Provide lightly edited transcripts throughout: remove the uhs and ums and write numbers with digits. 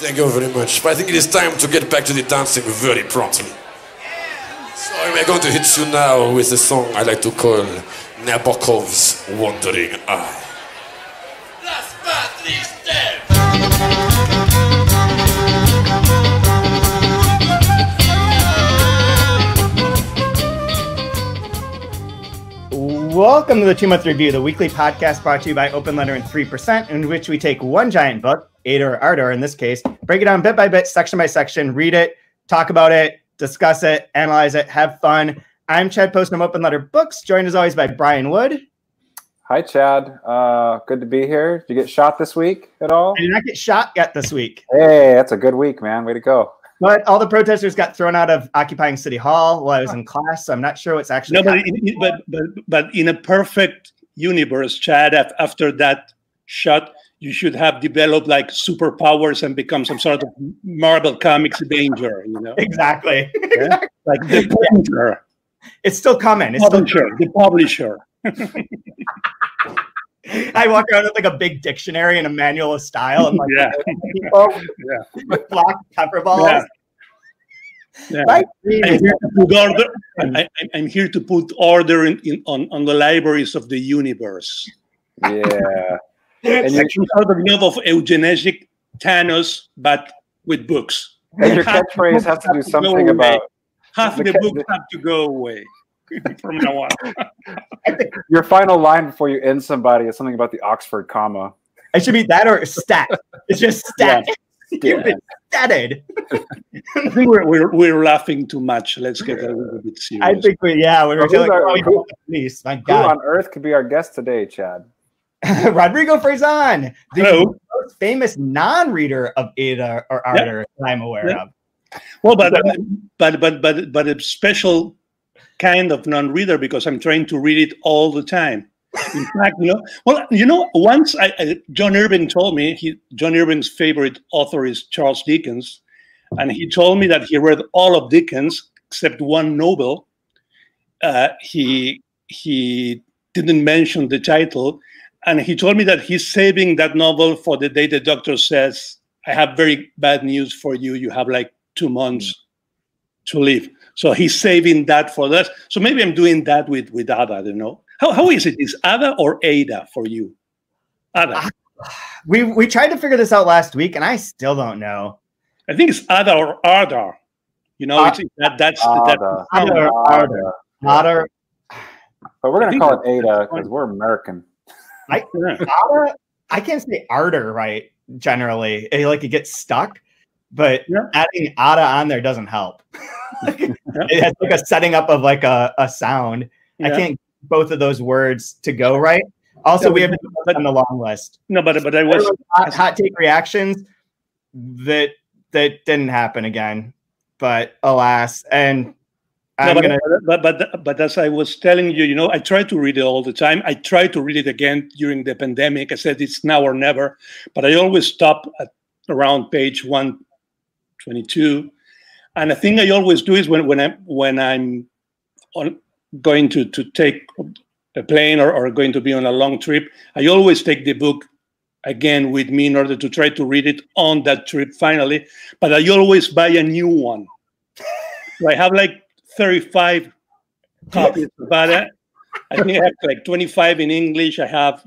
Thank you very much. But I think it is time to get back to the dancing very promptly. So I'm going to hit you now with a song I like to call Nabokov's Wandering Eye. Last but least dead. Welcome to the 2 Month Review, the weekly podcast brought to you by Open Letter and 3%, in which we take one giant book, Ada or Ardor in this case, break it down bit by bit, section by section, read it, talk about it, discuss it, analyze it, have fun. I'm Chad Post from Open Letter Books, joined as always by Brian Wood. Hi, Chad. Good to be here. Did you get shot this week at all? I did not get shot yet this week. Hey, that's a good week, man. Way to go. But all the protesters got thrown out of occupying City Hall while I was in class, so I'm not sure what's actually happening. But in a perfect universe, Chad, after that shot, you should have developed like superpowers and become some sort of Marvel Comics Avenger, you know? Exactly. Yeah? Exactly. Like the Avenger. It's still coming. It's publisher, still the publisher. I walk around with like a big dictionary and a manual of style and like with black pepper balls. Yeah. Yeah. I'm here to put order on the libraries of the universe. Yeah. And you're sort of love of eugenesic Thanos, but with books. And your catchphrase has to do something about half the books have to go away. From now on. Your final line before you end somebody is something about the Oxford comma. I should be that or stat. It's just stat. Yeah. You've been statted. I think we're laughing too much. Let's get a little bit serious. I think we were doing like, oh, my God. Who on earth could be our guest today, Chad? Rodrigo Frazan, the most famous non-reader of Ada or Ardor that I'm aware of. Well, but a special kind of non-reader because I'm trying to read it all the time. In fact, you know, well, you know, once John Irving told me, John Irving's favorite author is Charles Dickens, and he told me that he read all of Dickens except one novel. He didn't mention the title, and he told me that he's saving that novel for the day the doctor says, "I have very bad news for you. You have like 2 months to live." So he's saving that for us. So maybe I'm doing that with Ada, I don't know. How is it? Is Ada or Ada for you? Ada. We tried to figure this out last week, and I still don't know. I think it's Ada or Ardor. You know, Ada. But we're going to call it Ada because we're American. I can't say Ardor right, generally. It gets stuck. But adding Ada on there doesn't help. It has like a setting up of like a sound. Yeah. I can't get both of those words to go right. Also, we have on the long list. No, but I was hot take reactions that didn't happen again. But alas, and I'm gonna. But as I was telling you, you know, I try to read it all the time. I try to read it again during the pandemic. I said it's now or never, but I always stop at around page 122, and a thing I always do is when I'm going to take a plane or going to be on a long trip, I always take the book again with me in order to try to read it on that trip finally, but I always buy a new one. So I have like 35 copies of Ada. I think I have like 25 in English. I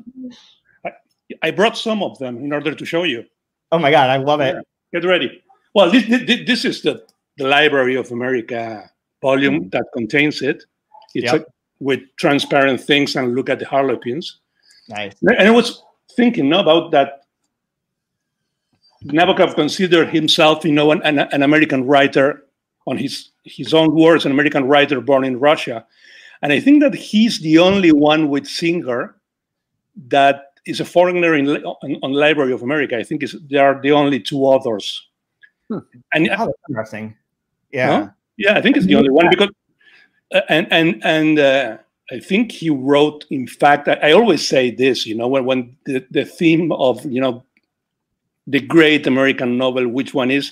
brought some of them in order to show you. Oh my God, I love it. Yeah. Get ready. Well, this is the Library of America volume that contains it. It's with Transparent Things and Look at the Harlequins. Nice. And I was thinking about that. Nabokov considered himself, you know, an American writer, on his own words, an American writer born in Russia. And I think that he's the only one with Singer that is a foreigner on Library of America. I think they are the only two authors. And that's interesting. Yeah, no? Yeah. I think it's the only one because, and I think he wrote. In fact, I always say this. You know, when the theme of, you know, the great American novel, which one is?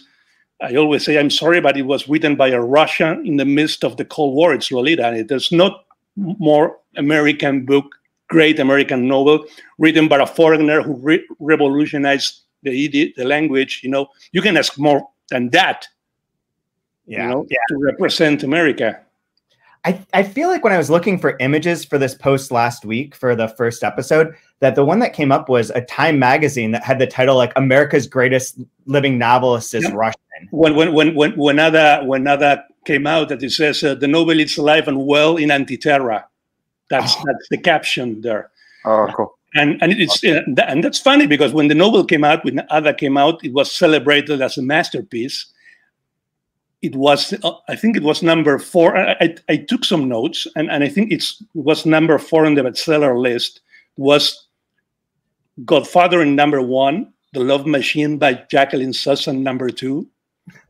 I always say, I'm sorry, but it was written by a Russian in the midst of the Cold War. It's Lolita, and there's not more American book. Great American novel written by a foreigner who revolutionized the language, you know, you can ask more than that, yeah, you know, yeah, to represent America. I feel like when I was looking for images for this post last week for the first episode, that the one that came up was a Time magazine that had the title like "America's Greatest Living Novelist is Russian." When Ada came out, that it says the novel is alive and well in Antiterra. That's the caption there. Oh, cool. And that's funny because when the novel came out, when Ada came out, it was celebrated as a masterpiece. It was, I think it was number 4. I took some notes, and I think it was number 4 on the bestseller list. It was Godfather in number 1, The Love Machine by Jacqueline Susan number 2,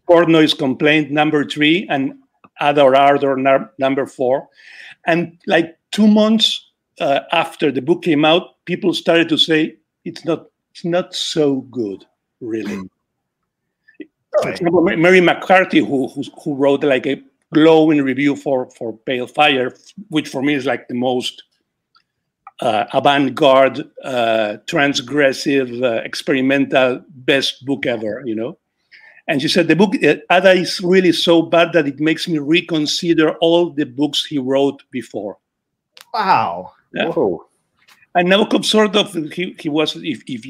Portnoy's Complaint number 3, and Ada or Ardor number 4. And like 2 months after the book came out, people started to say it's not so good, really. For example, Mary McCarthy, who wrote like a glowing review for Pale Fire, which for me is like the most avant-garde, transgressive, experimental, best book ever, you know. And she said, the book, Ada, is really so bad that it makes me reconsider all the books he wrote before. Wow. Yeah. Whoa. And Nabokov sort of, he was, if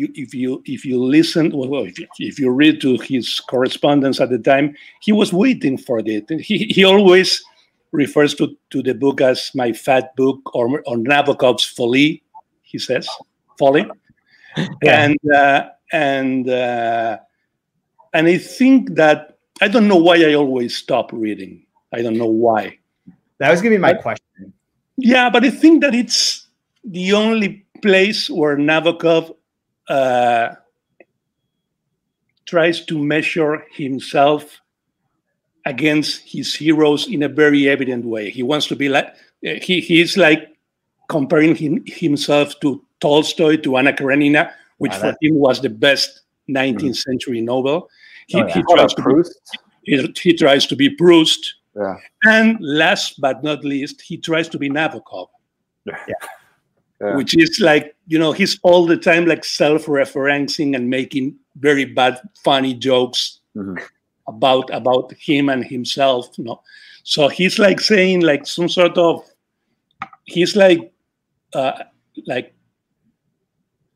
you listen, well, if you read to his correspondence at the time, he was waiting for it. He always refers to the book as my fat book or Nabokov's folly, he says, folly. Yeah. And I think that, I don't know why I always stop reading. I don't know why. That was going to be my question. Yeah, but I think that it's the only place where Nabokov tries to measure himself against his heroes in a very evident way. He wants to be like, he is like comparing himself to Tolstoy, to Anna Karenina, which for him was the best 19th century novel. He tries to be Proust. Yeah. And last but not least, he tries to be Nabokov. Yeah. Yeah. Which is like, you know, he's all the time like self-referencing and making very bad, funny jokes about him and himself. You know? So he's like saying like some sort of, he's like, I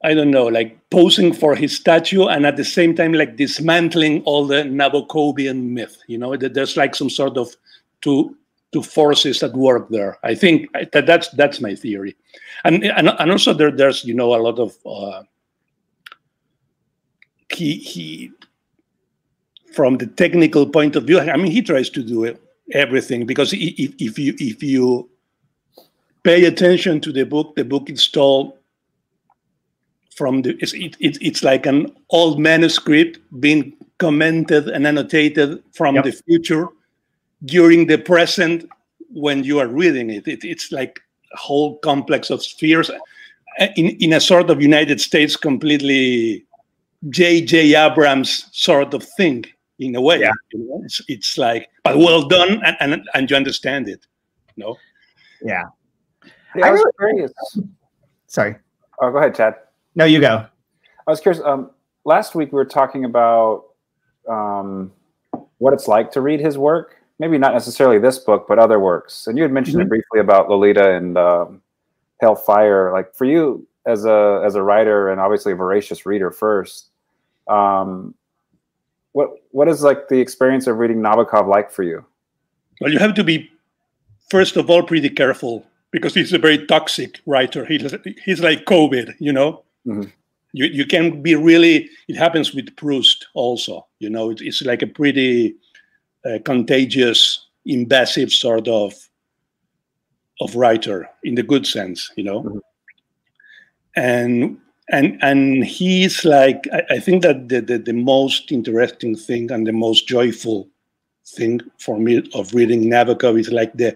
don't know, like posing for his statue and at the same time like dismantling all the Nabokovian myth. You know, there's like some sort of two forces at work there. I think that's my theory, and also there's you know a lot of he from the technical point of view. I mean, he tries to do everything because if you pay attention to the book is told from the it's like an old manuscript being commented and annotated from the future during the present when you are reading it. It's like a whole complex of spheres in a sort of United States completely J.J. Abrams sort of thing in a way. Yeah. You know? It's like, but well done and you understand it. No? Yeah. I was curious. Sorry. Oh, go ahead, Chad. No, you go. I was curious. Last week we were talking about what it's like to read his work. Maybe not necessarily this book, but other works. And you had mentioned it briefly about Lolita and Pale Fire. Like for you as a writer and obviously a voracious reader first, what is like the experience of reading Nabokov like for you? Well, you have to be, first of all, pretty careful because he's a very toxic writer. He's like COVID, you know? Mm-hmm. You can be really, it happens with Proust also, you know, it's like a pretty... contagious, invasive sort of writer in the good sense, you know. Mm-hmm. And he's like, I think that the most interesting thing and the most joyful thing for me of reading Nabokov is like the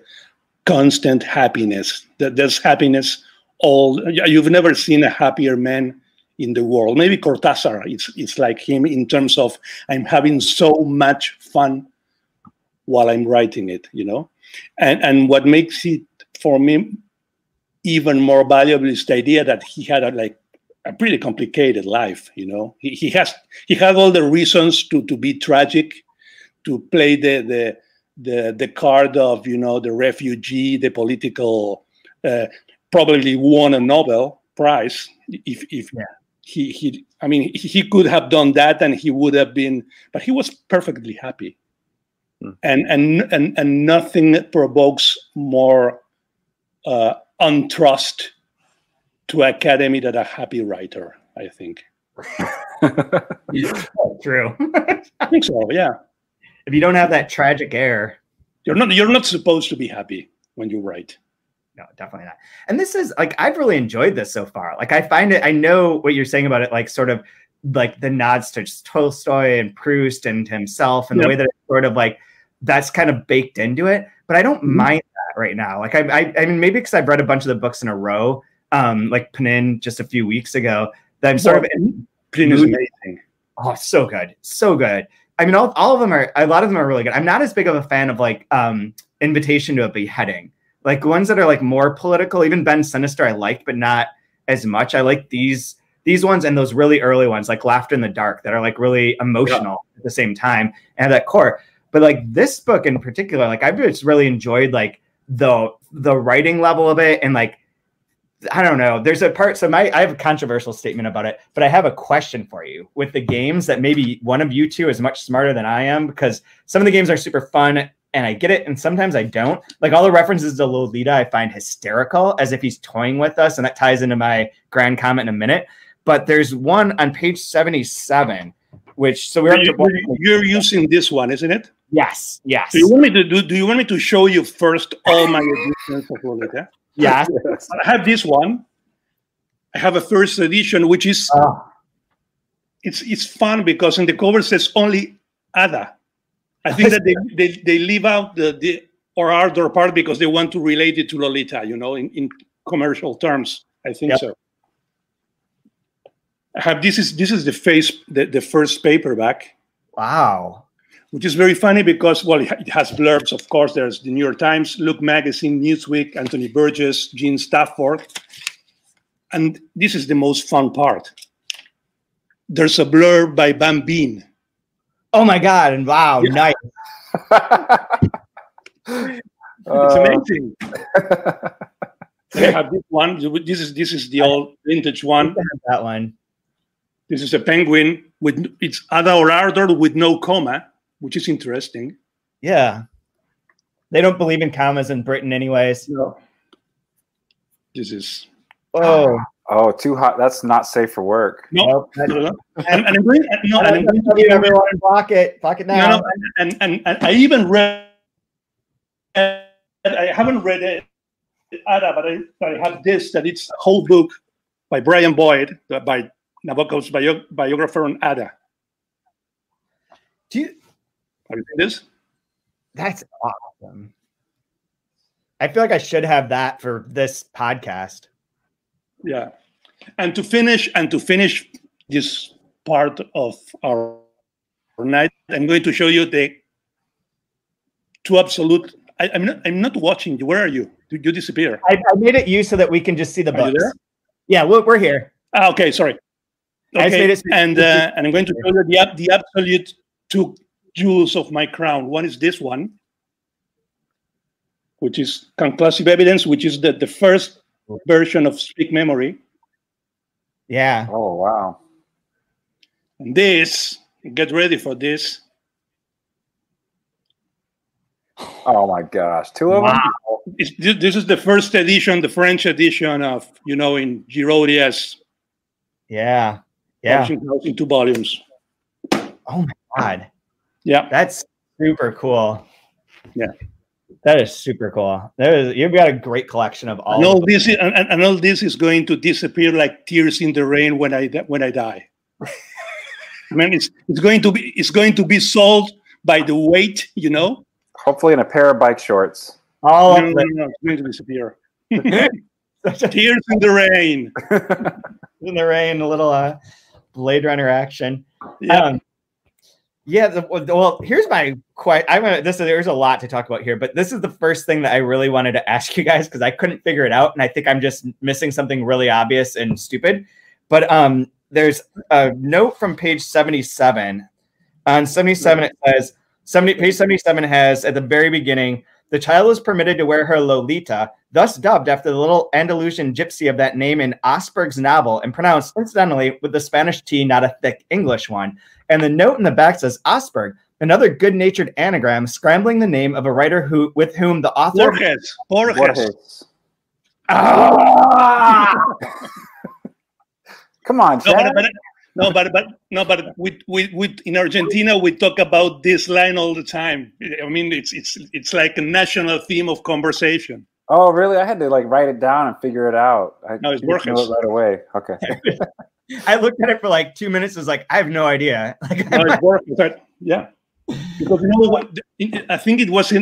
constant happiness. That there's happiness all. You've never seen a happier man in the world. Maybe Cortázar. It's like him in terms of I'm having so much fun while I'm writing it, you know? And what makes it, for me, even more valuable is the idea that he had a, like a pretty complicated life, you know. He had all the reasons to be tragic, to play the card of, you know, the refugee, the political, probably won a Nobel Prize if yeah. I mean, he could have done that and he would have been, but he was perfectly happy. Mm. And nothing provokes more untrust to academy than a happy writer, I think. True. I think so, yeah. If you don't have that tragic air, you're not supposed to be happy when you write. No, definitely not. And this is like, I've really enjoyed this so far. Like, I find it, I know what you're saying about it, like sort of like the nods to Tolstoy and Proust and himself, and yep. the way that it's sort of like, that's kind of baked into it, but I don't mm-hmm. mind that right now. Like I mean, maybe because I've read a bunch of the books in a row, like Pnin just a few weeks ago, that I'm sort of Pnin is amazing. Oh, so good. So good. I mean, all of them are, a lot of them are really good. I'm not as big of a fan of like Invitation to a Beheading. Like ones that are like more political, even Ben Sinister I liked, but not as much. I like these ones and those really early ones, like Laughter in the Dark, that are like really emotional yeah. at the same time and have that core. But like this book in particular, like I've just really enjoyed like the writing level of it. And like, I don't know, there's a part, so I have a controversial statement about it, but I have a question for you with the games that maybe one of you two is much smarter than I am, because some of the games are super fun and I get it, and sometimes I don't. Like all the references to Lolita I find hysterical, as if he's toying with us, and that ties into my grand comment in a minute. But there's one on page 77, which, so we're up to you're using this one, isn't it? Yes, yes. Do you want me to do you want me to show you first all my editions of Lolita? Yeah. I have this one. I have a first edition, which is it's fun because in the cover says only Ada. I think that they leave out the or Ardor part because they want to relate it to Lolita, you know, in commercial terms. I think yep. so. I have this is the first paperback. Wow. Which is very funny because, well, it has blurbs, of course. There's the New York Times, Look Magazine, Newsweek, Anthony Burgess, Gene Stafford. And this is the most fun part. There's a blurb by Van Bean. Oh my God, and wow, yeah. nice. It's amazing. I have this one. This is the old vintage one. That one. This is a penguin with it's Ada or Ardor with no comma, which is interesting. Yeah. They don't believe in commas in Britain anyways. No. This is Oh, too hot. That's not safe for work. Nope. Nope. And I'm going to give everyone in pocket. Pocket now. No, and I even read, I haven't read it, Ada, but I have this, that it's a whole book by Brian Wood, by Nabokov's biographer on Ada. Do you have you seen this? That's awesome. I feel like I should have that for this podcast. Yeah, and to finish this part of our night, I'm going to show you the two absolute. I'm not watching you. Where are you? Did you disappear? I made it you so that we can just see the books. Yeah, we're here. Ah, okay, sorry. Okay, and I'm going to show you the absolute two jewels of my crown. One is this one, which is conclusive evidence, which is that the first version of Speak Memory. Yeah. Oh, wow. And this, get ready for this. Oh my gosh, two of wow. them. This is the first edition, the French edition of, you know, in Giraudia's. Yeah. Yeah. In 2 volumes. Oh my God. Yeah. That's super cool. Yeah. That is super cool. You've got a great collection of all. And all this, and all this is going to disappear like tears in the rain when I die. I mean, it's going to be sold by the weight, you know. Hopefully, in a pair of bike shorts. Oh, no, it's going to disappear. Tears in the rain. In the rain, a little Blade Runner action. Yeah. Yeah, well, here's my question. There's a lot to talk about here, but this is the first thing that I really wanted to ask you guys because I couldn't figure it out, and I think I'm just missing something really obvious and stupid. But there's a note from page 77. On 77, it says, page 77 has, at the very beginning, the child is permitted to wear her Lolita, thus dubbed after the little Andalusian gypsy of that name in Osberg's novel, and pronounced, incidentally, with the Spanish T, not a thick English one. And the note in the back says, Osberg, another good-natured anagram, scrambling the name of a writer who, with whom the author... Borges. Borges. Borges. Ah! Come on, Chad. No, but we in Argentina we talk about this line all the time. I mean, it's like a national theme of conversation. Oh, really? I had to like write it down and figure it out. No, it's Borges. I know it right away. Okay. I looked at it for like 2 minutes. I was like, I have no idea. Like, no, it's Borges. Yeah. Because you know what? I think it was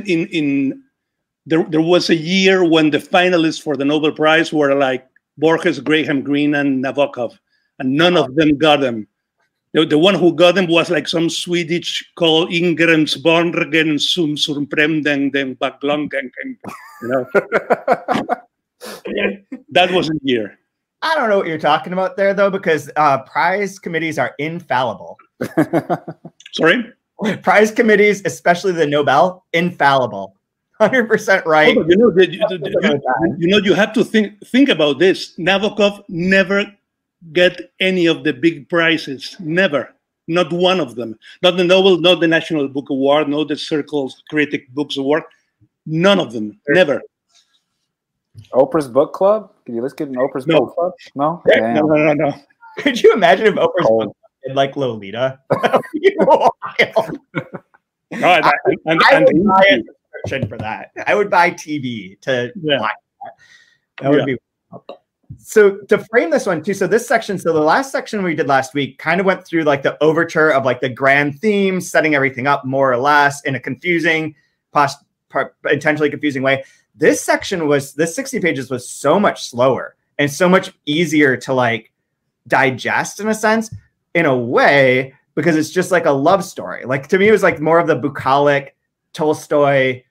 there was a year when the finalists for the Nobel Prize were like Borges, Graham Greene, and Nabokov. And none of them got them. The one who got them was like some Swedish called Ingrens Borgen Sum Surpremden Den Baklongen. You know? That was the year. I don't know what you're talking about there, though, because prize committees are infallible. Sorry? Prize committees, especially the Nobel, infallible. 100% right. Oh, you know, you have to think about this. Nabokov never get any of the big prizes, never, not one of them. Not the Nobel, not the National Book Award, not the Circle's Critic Books Award, none of them, never. Oprah's Book Club? Can you listen to Oprah's Book Club? No? Yeah, no. Could you imagine if Oprah's Book Club did like Lolita? I would buy a subscription for that. I would buy TV to watch that. That would be helpful. So to frame this one too, so this section, so the last section we did last week kind of went through like the overture of like the grand theme, setting everything up more or less in a confusing, intentionally confusing way. This section was, this 60 pages was so much slower and so much easier to like digest in a sense, in a way, because it's just like a love story. Like to me, it was like more of the bucolic Tolstoy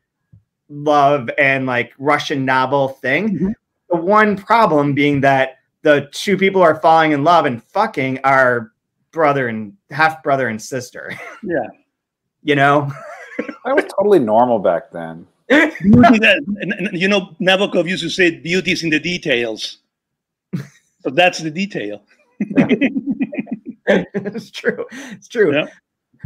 love and like Russian novel thing. Mm-hmm. The one problem being that the two people are falling in love and fucking are brother and half brother and sister. Yeah. You know? That was totally normal back then. You know, Nabokov used to say beauty is in the details. So that's the detail. Yeah. It's true. It's true. Yeah.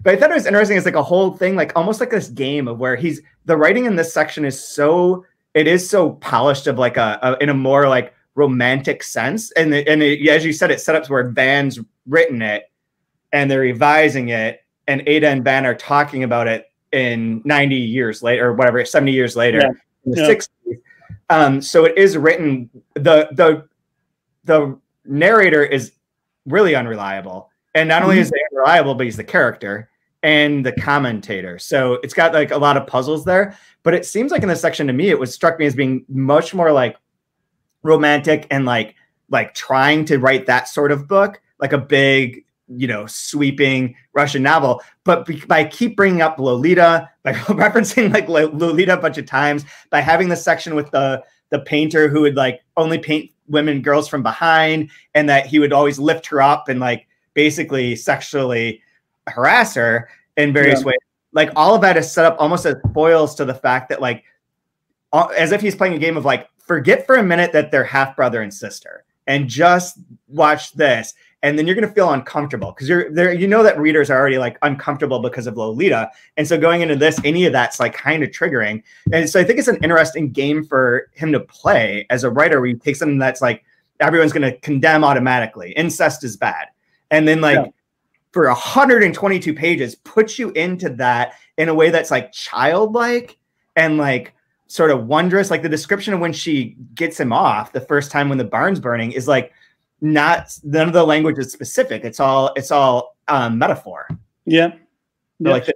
But I thought it was interesting. It's like a whole thing, like almost like this game of where he's, the writing in this section is so, it is so polished of like in a more like romantic sense. And as you said, it's set up to where Van's written it and they're revising it. And Ada and Van are talking about it in 90 years later or whatever, 70 years later, in the 60s. So it is written, the narrator is really unreliable. And not only is he unreliable, but he's the character and the commentator. So it's got like a lot of puzzles there, but it seems like in this section to me, struck me as being much more like romantic and like trying to write that sort of book, like a big, you know, sweeping Russian novel. But by keep bringing up Lolita, by referencing like Lolita a bunch of times, by having the section with the painter who would like only paint women, girls from behind, and that he would always lift her up and like basically sexually harass her in various ways. Like all of that is set up almost as foils to the fact that like, as if he's playing a game of like, forget for a minute that they're half brother and sister and just watch this. And then you're going to feel uncomfortable because you're there. You know that readers are already like uncomfortable because of Lolita. And so going into this, any of that's like kind of triggering. And so I think it's an interesting game for him to play as a writer where you take something that's like, everyone's going to condemn automatically. Incest is bad. And then like, for 122 pages, puts you into that in a way that's like childlike and like sort of wondrous. Like the description of when she gets him off the first time when the barn's burning is like none of the language is specific. It's all metaphor. Yeah. So like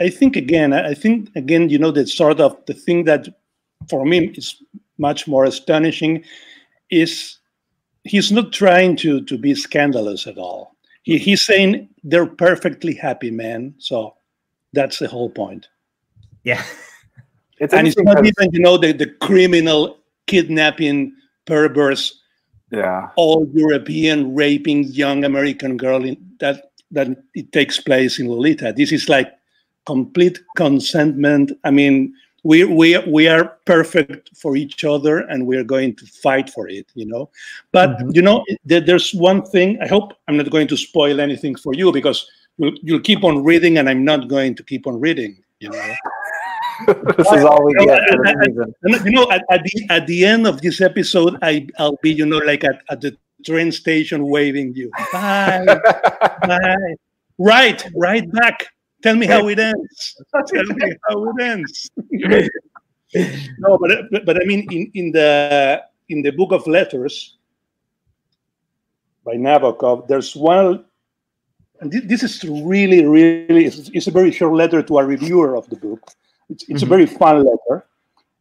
I think again, you know, that sort of the thing that for me is much more astonishing is he's not trying to be scandalous at all. He's saying they're perfectly happy, man. So that's the whole point. Yeah. It's not even, you know, the criminal, kidnapping, perverse yeah, all European raping young American girl in that it takes place in Lolita. This is like complete consentment. I mean, we are perfect for each other, and we are going to fight for it, you know. But you know, there's one thing. I hope I'm not going to spoil anything for you, because you'll keep on reading, and I'm not going to keep on reading, you know. This is all we get. You know, at the end of this episode, I'll be, you know, like at the train station waving you. Bye. Bye. Right back. Tell me how it ends. Tell me how it ends. No, but I mean, in the Book of Letters by Nabokov, there's one, and this is really it's a very short letter to a reviewer of the book. It's a very fun letter,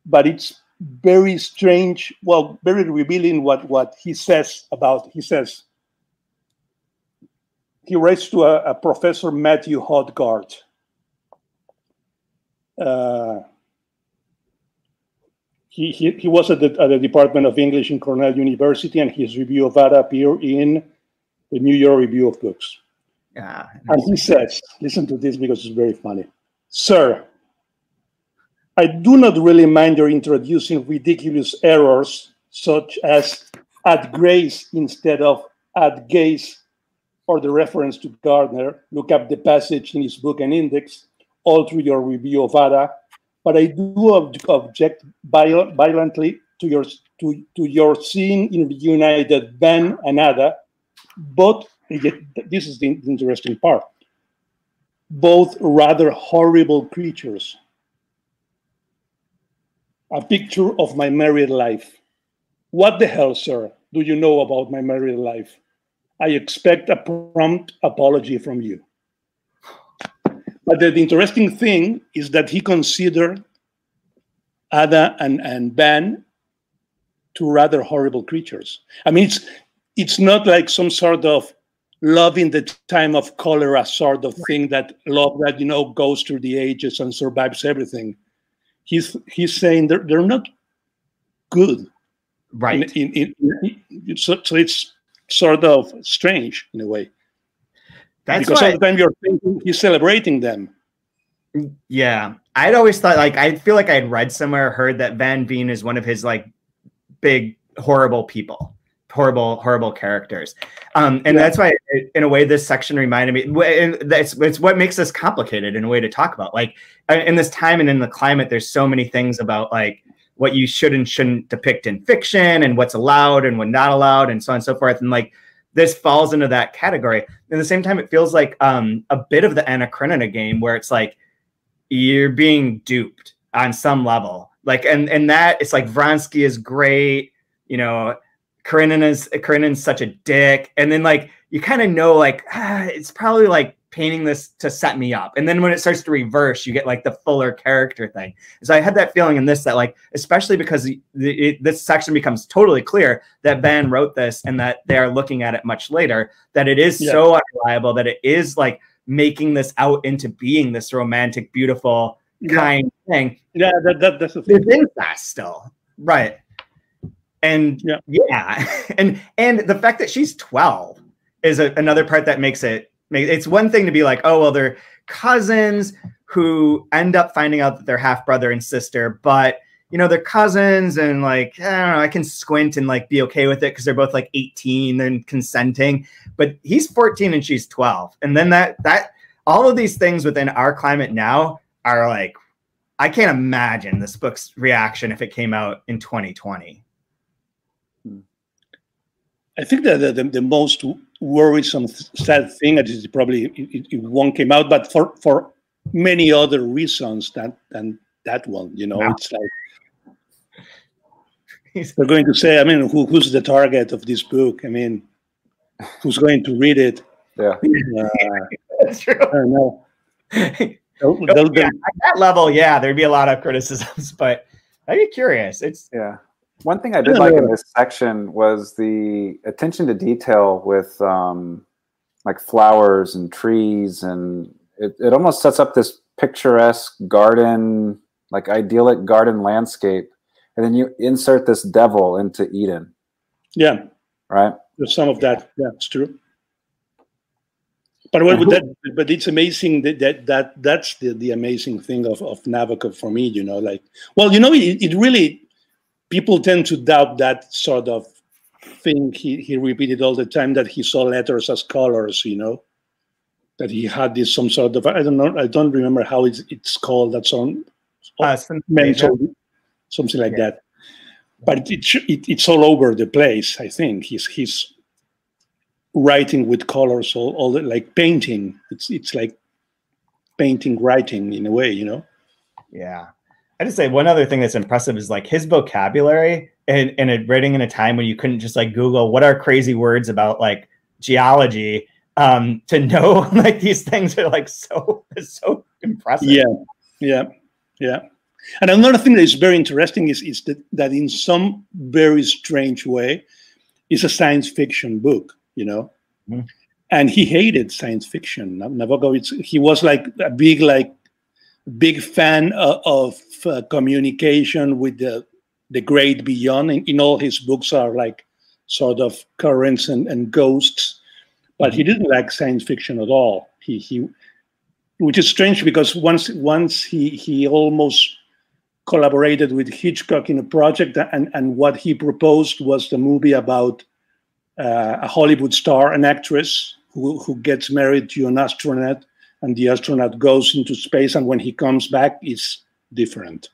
but it's very strange. Well, very revealing what he says about. He says he writes to a professor, Matthew Hodgard. He was at the Department of English in Cornell University, and his review of Ada appeared in the New York Review of Books. Yeah, and he says, listen to this because it's very funny. Sir, I do not really mind your introducing ridiculous errors such as at grace instead of at gaze, or the reference to Gardner, look up the passage in his book and index, all through your review of Ada, but I do object violently to your scene in reunited Ben and Ada, both, this is the interesting part, both rather horrible creatures. A picture of my married life. What the hell, sir, do you know about my married life? I expect a prompt apology from you. But the interesting thing is that he considered Ada and Ben two rather horrible creatures. I mean, it's not like some sort of love in the time of cholera sort of thing, that love that, you know, goes through the ages and survives everything. He's saying they're not good, right? So it's sort of strange in a way. That's because sometimes you're thinking he's celebrating them. Yeah, I'd always thought, like, I feel like I had read somewhere, heard that Van Veen is one of his like big horrible people, horrible characters, and that's why, in a way, this section reminded me. And it's what makes this complicated in a way to talk about. Like, in this time and in the climate, there's so many things about like what you should and shouldn't depict in fiction, and what's allowed and what's not allowed, and so on and so forth. And like, this falls into that category. And at the same time, it feels like a bit of the Anna Karenina game, where it's like you're being duped on some level. Like, and that it's like Vronsky is great, you know. Karenina's such a dick, and then like you kind of know, like, it's probably like painting this to set me up, and then when it starts to reverse, you get like the fuller character thing. So I had that feeling in this, that like, especially because this section becomes totally clear that Van wrote this and that they are looking at it much later, that it is so unreliable, that it is like making this out into being this romantic, beautiful kind thing. Yeah, that's the thing. It's incest still, right? And and the fact that she's 12 is another part that makes it. It's one thing to be like, oh well, they're cousins who end up finding out that they're half brother and sister, but you know, they're cousins, and like, I don't know, I can squint and like be okay with it because they're both like 18 and consenting. But he's 14 and she's 12, and then that all of these things within our climate now are like, I can't imagine this book's reaction if it came out in 2020. I think that the most worrisome, sad thing, and it probably it won't came out, but for many other reasons than that one, you know, it's like they're going to say, I mean, who's the target of this book? I mean, who's going to read it? Yeah, that's true. I don't know. At that level, yeah, there'd be a lot of criticisms, but I'd be curious. It's One thing I did like in this section was the attention to detail with like flowers and trees, and it almost sets up this picturesque garden, like idyllic garden landscape, and then you insert this devil into Eden. Yeah, right? Some of that, that's true. But what would that? But it's amazing that that's the amazing thing of Nabokov for me, you know. Like, well, you know, it really, people tend to doubt that sort of thing he repeated all the time, that he saw letters as colors, you know, that he had this some sort of, I don't know, I don't remember how it's called, that song, mental, something like that. But it's all over the place. I think he's writing with colors, all the, like painting. It's like painting, writing in a way, you know. Yeah, I just say one other thing that's impressive is like his vocabulary and writing in a time when you couldn't just like Google what are crazy words about like geology. To know like these things are like so impressive. Yeah, yeah, yeah. And another thing that is very interesting is that in some very strange way, it's a science fiction book, you know, and he hated science fiction. Nabokov, he was like a big fan of communication with the great beyond. In all his books are like sort of currents and ghosts, but he didn't like science fiction at all. He, which is strange because once he almost collaborated with Hitchcock in a project, and what he proposed was the movie about a Hollywood star, an actress who gets married to an astronaut, and the astronaut goes into space, and when he comes back, it's different.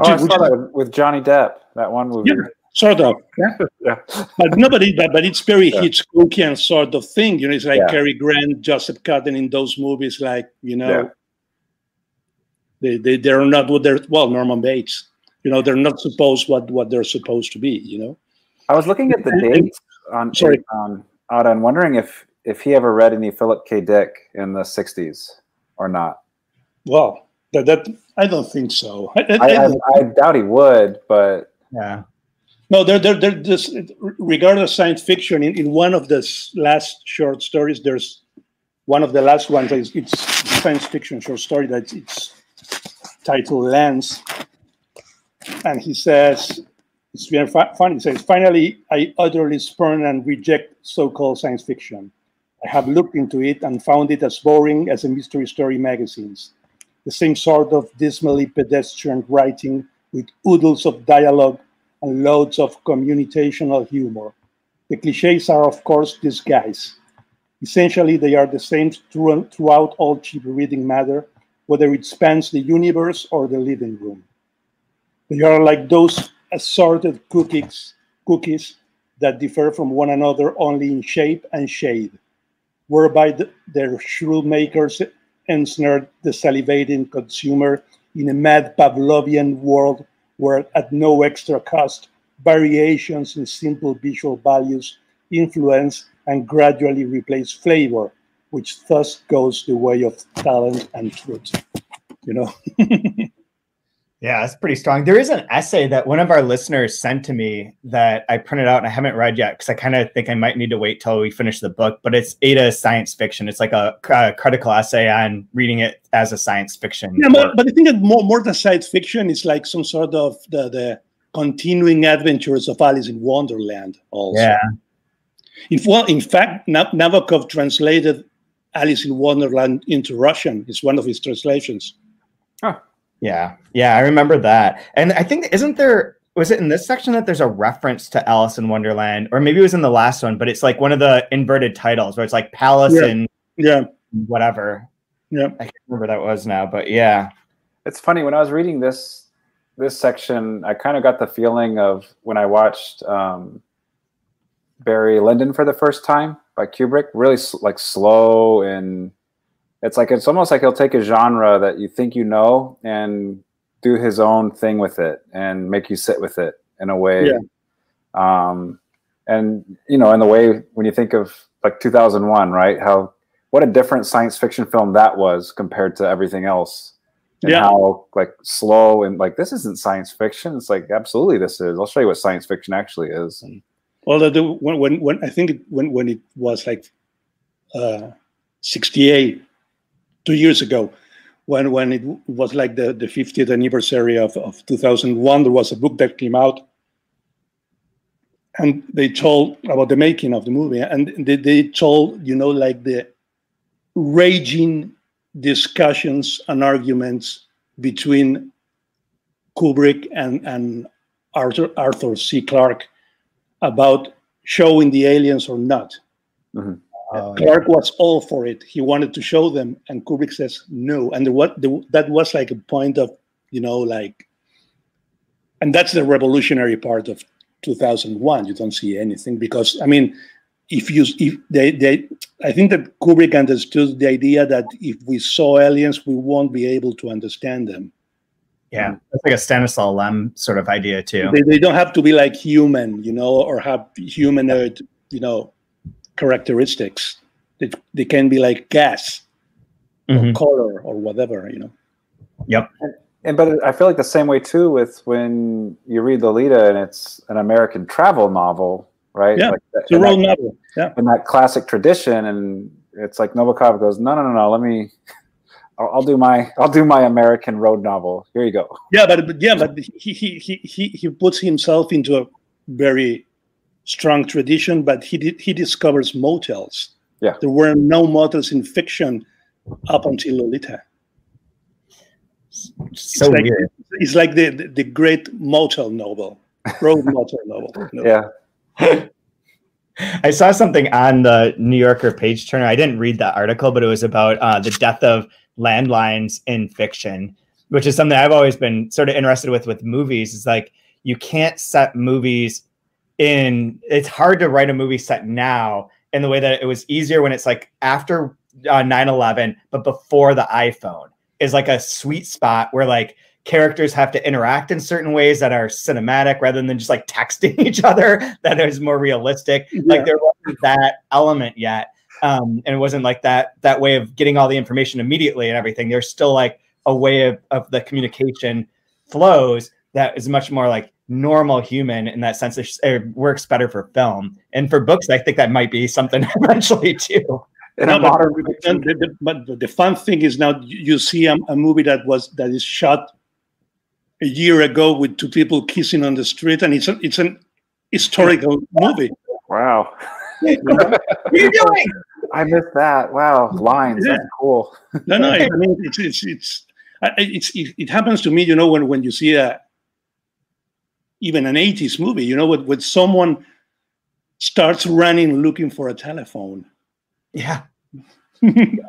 Oh, I saw that with Johnny Depp, that one movie. Yeah, sort of. Yeah. Yeah. But nobody. But it's very Hitchcockian sort of thing. You know, it's like Cary Grant, Joseph Cotten in those movies, like, you know. Yeah. They're not what they're, well, Norman Bates, you know, they're not supposed what they're supposed to be, you know. I was looking at the dates on Ada and wondering if he ever read any Philip K. Dick in the 60s or not. Well, that I don't think so. I doubt he would, but yeah. No, they're just, regarding science fiction, in one of the last short stories, there's one of the last ones, it's a science fiction short story that it's titled Lens, and he says, it's very funny, he says, "Finally, I utterly spurn and reject so-called science fiction. I have looked into it and found it as boring as a mystery story magazines. The same sort of dismally pedestrian writing with oodles of dialogue and loads of communicational humor. The cliches are, of course, disguise. Essentially, they are the same throughout all cheap reading matter, whether it spans the universe or the living room. They are like those assorted cookies that differ from one another only in shape and shade, whereby their shrewd makers ensnare the salivating consumer in a mad Pavlovian world where, at no extra cost, variations in simple visual values influence and gradually replace flavor, which thus goes the way of talent and truth." You know? Yeah, that's pretty strong. There is an essay that one of our listeners sent to me that I printed out and I haven't read yet because I kind of think I might need to wait till we finish the book, but it's Ada's science fiction. It's like a critical essay on reading it as a science fiction. Yeah, but I think that more than science fiction is like some sort of the continuing adventures of Alice in Wonderland also. Yeah. In fact, Nabokov translated Alice in Wonderland into Russian. It's one of his translations. Oh, yeah. Yeah, I remember that. And I think, was it in this section that there's a reference to Alice in Wonderland? Or maybe it was in the last one, but it's like one of the inverted titles where it's like Palace and whatever. Yeah. I can't remember that was now, but yeah. It's funny, when I was reading this section, I kind of got the feeling of when I watched Barry Lyndon for the first time by Kubrick, really like slow, and it's almost like he'll take a genre that you think you know and do his own thing with it and make you sit with it in a way. Yeah. And you know, in the way when you think of like 2001, right? What a different science fiction film that was compared to everything else. And how like slow and like, this isn't science fiction. It's like, absolutely this is. I'll show you what science fiction actually is. And although when it was like 68, 2 years ago, when it was like the 50th anniversary of 2001, there was a book that came out. and they told about the making of the movie, and they told, you know, like the raging discussions and arguments between Kubrick and Arthur C. Clarke about showing the aliens or not. Mm-hmm. Clarke was all for it. He wanted to show them, and Kubrick says no. And that was like a point of, you know, like, and that's the revolutionary part of 2001. You don't see anything because, I mean, I think that Kubrick understood the idea that if we saw aliens, we won't be able to understand them. Yeah, that's like a Stanislaw Lem sort of idea too. They don't have to be like human, you know, or have humanoid, you know, characteristics. They can be like gas, or color, or whatever, you know. Yep. And but I feel like the same way too with when you read Lolita and it's an American travel novel, right? Yeah, like it's a real novel. Yeah, in that classic tradition, and it's like Nabokov goes, no, let me. I'll do my American road novel. Here you go. Yeah, but he puts himself into a very strong tradition. But he discovers motels. Yeah, there were no motels in fiction up until Lolita. So it's weird. Like, it's like the great motel novel, road motel novel. Yeah. I saw something on the New Yorker page turner. I didn't read that article, but it was about the death of landlines in fiction, which is something I've always been sort of interested with movies. It's like you can't set movies in. It's hard to write a movie set now in the way that it was easier when it's like after 9/11, but before the iPhone is like a sweet spot where like characters have to interact in certain ways that are cinematic rather than just like texting each other, that is more realistic. Yeah. Like there wasn't that element yet. And it wasn't like that way of getting all the information immediately and everything. There's still like a way of the communication flows that is much more like normal human in that sense. It works better for film. And for books, I think that might be something eventually too. No, but the fun thing is now you see a movie that is shot a year ago with two people kissing on the street, and it's an historical movie. Wow. What are you doing? I missed that. Wow, lines. Yeah. That's cool. No. I mean, it happens to me. You know, when you see even an 80s movie, you know, when someone starts running looking for a telephone. Yeah. It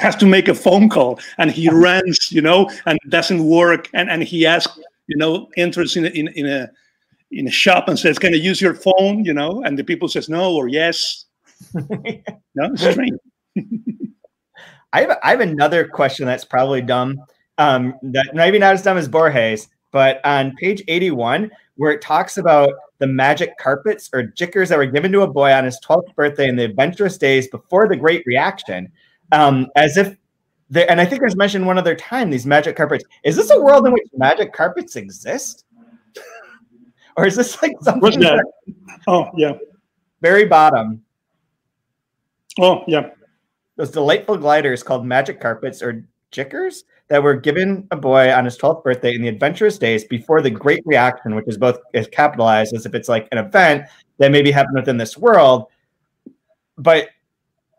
has to make a phone call, and he runs, you know, and it doesn't work, and he asks, you know, enters in a shop and says, "Can I use your phone?" You know, and the people says no or yes. No, it's strange. I have another question that's probably dumb, that maybe not as dumb as Borges, but on page 81, where it talks about the magic carpets or jickers that were given to a boy on his 12th birthday in the adventurous days before the Great Reaction, as if. And I think it was mentioned one other time, these magic carpets. Is this a world in which magic carpets exist? Or is this like something? Yeah. Oh, yeah. Very bottom. Oh, yeah. Those delightful gliders called magic carpets or jickers that were given a boy on his 12th birthday in the adventurous days before the Great Reaction, which is capitalized as if it's like an event that maybe happened within this world. But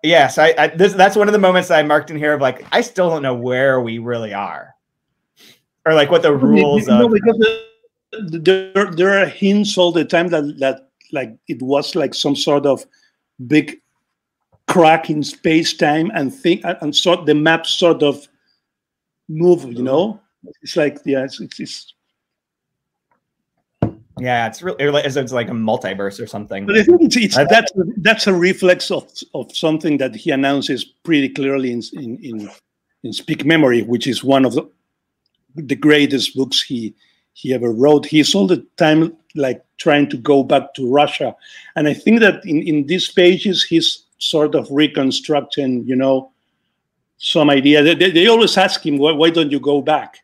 yes, that's one of the moments that I marked in here of like, I still don't know where we really are. Or like what the rules of. There are hints all the time that like it was like some sort of big crack in space time and so the map sort of move, you know. It's like, yeah, it's really as if it's like a multiverse or something. But I think that's a reflex of something that he announces pretty clearly in Speak Memory, which is one of the greatest books he ever wrote. He's all the time like trying to go back to Russia. And I think that in these pages, he's sort of reconstructing, you know, some idea. They always ask him, why don't you go back?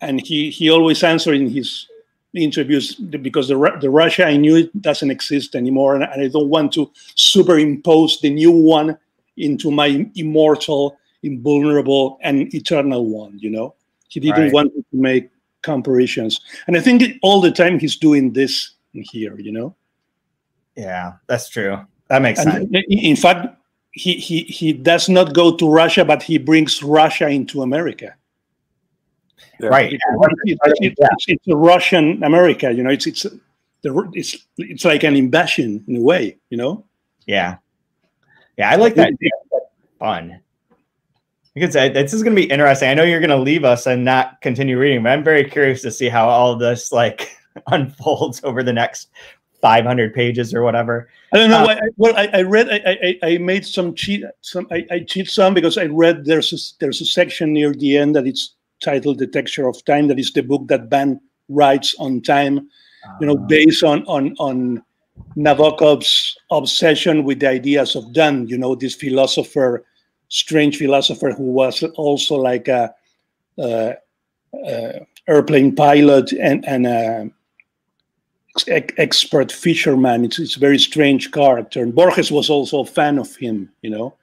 And he always answered in his interviews, because the Russia I knew it doesn't exist anymore, and I don't want to superimpose the new one into my immortal, invulnerable, and eternal one, you know? He didn't want to make comparisons. And I think all the time he's doing this in here, you know? Yeah, that's true. That makes sense. In fact, he does not go to Russia, but he brings Russia into America. Right. It's a Russian America, you know. It's like an invasion in a way, you know. Yeah. Yeah, I like that. That's fun. Because this is going to be interesting. I know you're going to leave us and not continue reading, but I'm very curious to see how all this like unfolds over the next 500 pages or whatever. I don't know. I cheat some because I read there's a section near the end that it's titled "The Texture of Time." That is the book that Ben writes on time, you know, based on Nabokov's obsession with the ideas of Dune. You know, this philosopher, strange philosopher who was also like a airplane pilot and a expert fisherman. It's a very strange character, and Borges was also a fan of him, you know.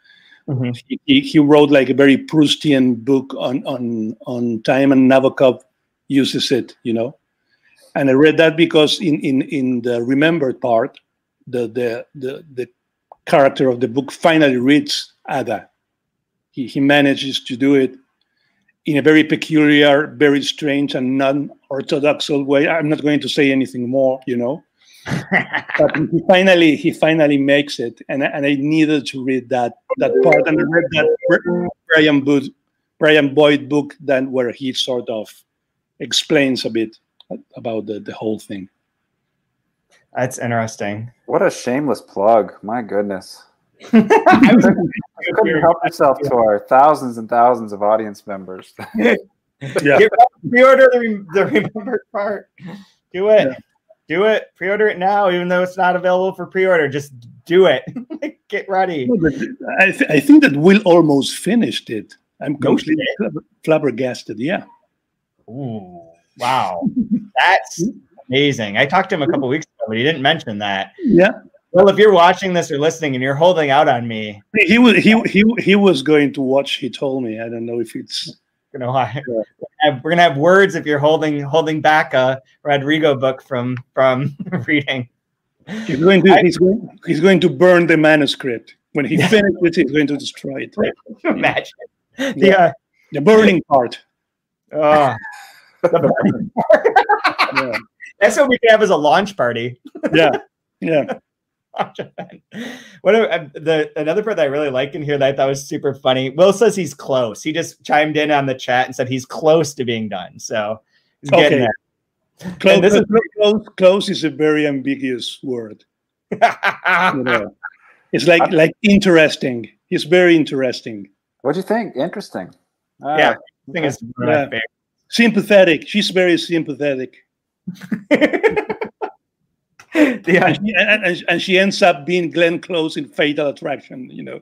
Mm-hmm. He wrote like a very Proustian book on time, and Nabokov uses it, you know. And I read that because in the remembered part, the character of the book finally reads Ada. He manages to do it in a very peculiar, very strange, and non-orthodox way. I'm not going to say anything more, you know. But he finally makes it, and I needed to read that part. And I read that Brian Boyd book, then where he sort of explains a bit about the whole thing. That's interesting. What a shameless plug! My goodness. You couldn't help yourself to our thousands and thousands of audience members. Yeah. Pre-order the remembered part. Do it. Yeah. Do it. Pre-order it now, even though it's not available for pre-order. Just do it. Get ready. I think that Will almost finished it. I'm completely flabbergasted. Yeah. Ooh, wow. That's amazing. I talked to him a couple weeks ago, but he didn't mention that. Yeah. Well, if you're watching this or listening and you're holding out on me, he was going to watch. He told me. I don't know if it's, you know, we're gonna have words if you're holding back a Rodrigo book from reading. He's going to burn the manuscript when he finishes it. He's going to destroy it. Imagine the burning part. Oh, the burning part. Yeah. That's what we could have as a launch party. Yeah. Yeah. Another part that I really liked in here that I thought was super funny. Will says he's close. He just chimed in on the chat and said he's close to being done. So he's getting there. Close is a very ambiguous word. You know, it's like interesting. He's very interesting. What do you think? Interesting. Yeah, I think it's sympathetic. She's very sympathetic. Yeah. And she ends up being Glenn Close in Fatal Attraction, you know.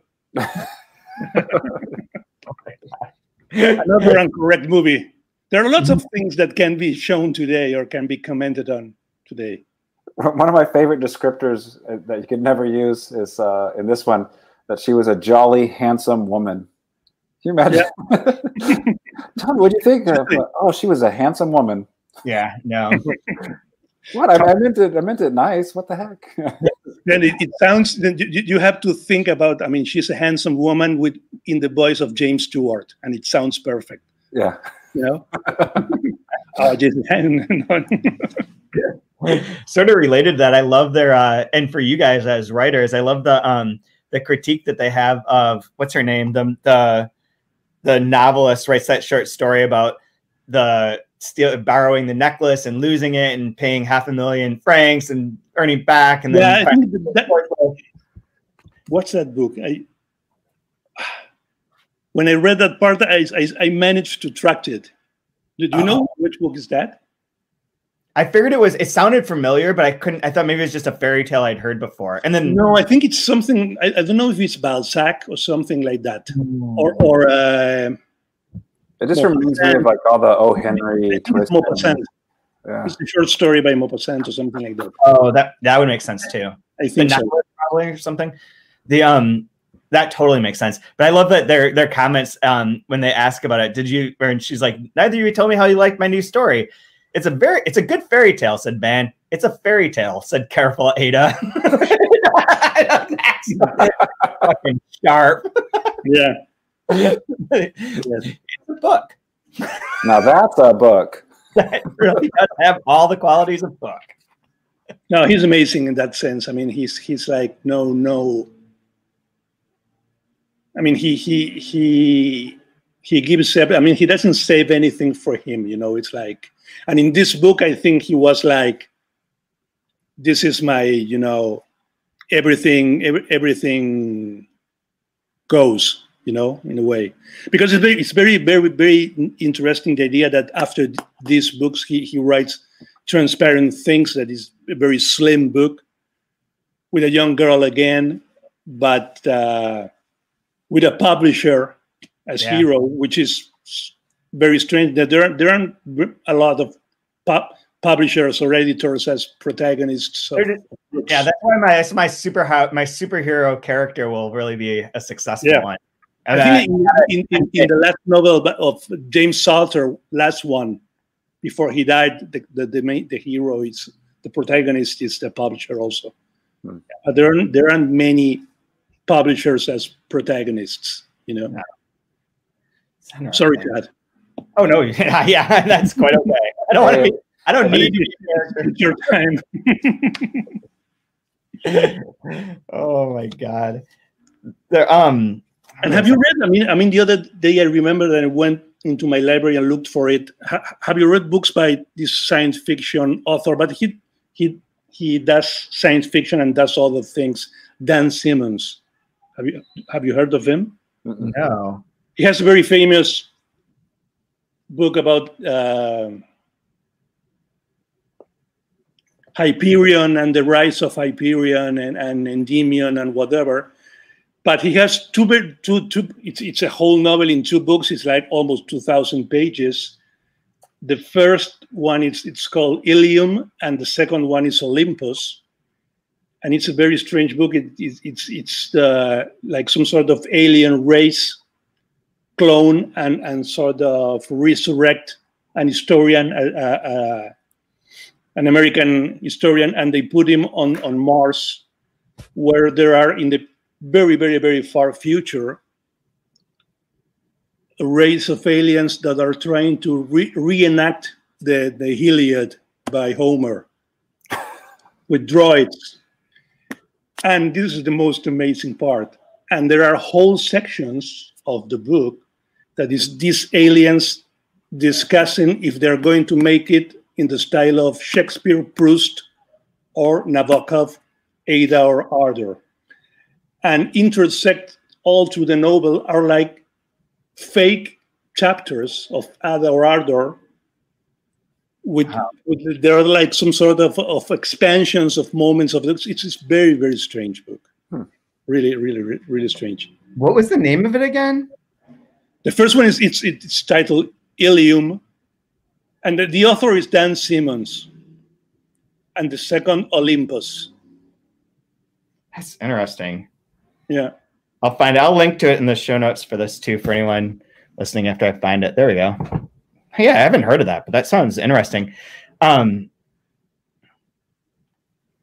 Another incorrect movie. There are lots of things that can be shown today or can be commented on today. One of my favorite descriptors that you could never use is in this one, that she was a jolly, handsome woman. Can you imagine? Yeah. Tom, what do you think? Oh, she was a handsome woman. Yeah, no. What I meant it nice. What the heck? Then it sounds. You have to think about. I mean, she's a handsome woman in the voice of James Stewart, and it sounds perfect. Yeah, you know. Oh, just sort of related to that. I love their and for you guys as writers, I love the critique that they have of what's her name, the novelist writes that short story about the. Borrowing the necklace and losing it and paying $500,000 francs and earning back. And then what's that book? When I read that part, I managed to track it. Did you know which book is that? I figured it was, it sounded familiar, but I couldn't, I thought maybe it was just a fairy tale I'd heard before. And then, no, I think it's something, I don't know if it's Balzac or something like that. Mm. Or it just reminds me of like all the O. Henry twists. Yeah. It's a short story by Maupassant or something like that. Oh, that would make sense too. I think so. Probably or something. The that totally makes sense. But I love that their comments when they ask about it. Did you? And she's like, neither of you told me how you liked my new story. It's a good fairy tale, said Ben. It's a fairy tale, said careful Ada. That's fucking sharp. Yeah. It's a book. Now that's a book. That really does have all the qualities of book. No, he's amazing in that sense. I mean, he's like, no. I mean, he gives up. I mean, he doesn't save anything for him, you know. It's like, and in this book, I think he was like, this is my, you know, everything goes, you know, in a way. Because it's very, very, very interesting, the idea that after these books, he writes Transparent Things, that is a very slim book with a young girl again, but with a publisher as hero, which is very strange. That there aren't a lot of publishers or editors as protagonists. Yeah, that's why my superhero character will really be a successful one. And I think in the last novel of James Salter, last one, before he died, the hero is, the protagonist is the publisher also. Mm. But there aren't many publishers as protagonists, you know. No. Sorry, Chad. Oh no, yeah, that's quite okay. I don't want to be. I don't need your time. Oh my God. There, and have you read? I mean, the other day I remember that I went into my library and looked for it. Have you read books by this science fiction author? But he does science fiction and does other things. Dan Simmons. Have you heard of him? No. He has a very famous book about Hyperion and the rise of Hyperion and Endymion and whatever. But he has two. It's a whole novel in two books. It's like almost 2,000 pages. The first one it's called Ilium, and the second one is Olympus. And it's a very strange book. It's like some sort of alien race clone and sort of resurrect an historian, an American historian, and they put him on Mars, where there are in the very, very, very far future, a race of aliens that are trying to reenact the Iliad by Homer with droids. And this is the most amazing part. And there are whole sections of the book that is these aliens discussing if they're going to make it in the style of Shakespeare, Proust, or Nabokov, Ada or Ardor. And intersect all through the novel are like fake chapters of Ada or Ardor with there are like some sort of expansions of moments of this. It's this very, very strange book. Hmm. Really, really, really strange. What was the name of it again? The first one it's titled Ilium, and the author is Dan Simmons, and the second Olympus. That's interesting. Yeah, I'll find it. I'll link to it in the show notes for this too, for anyone listening after I find it. There we go. Yeah, I haven't heard of that, but that sounds interesting.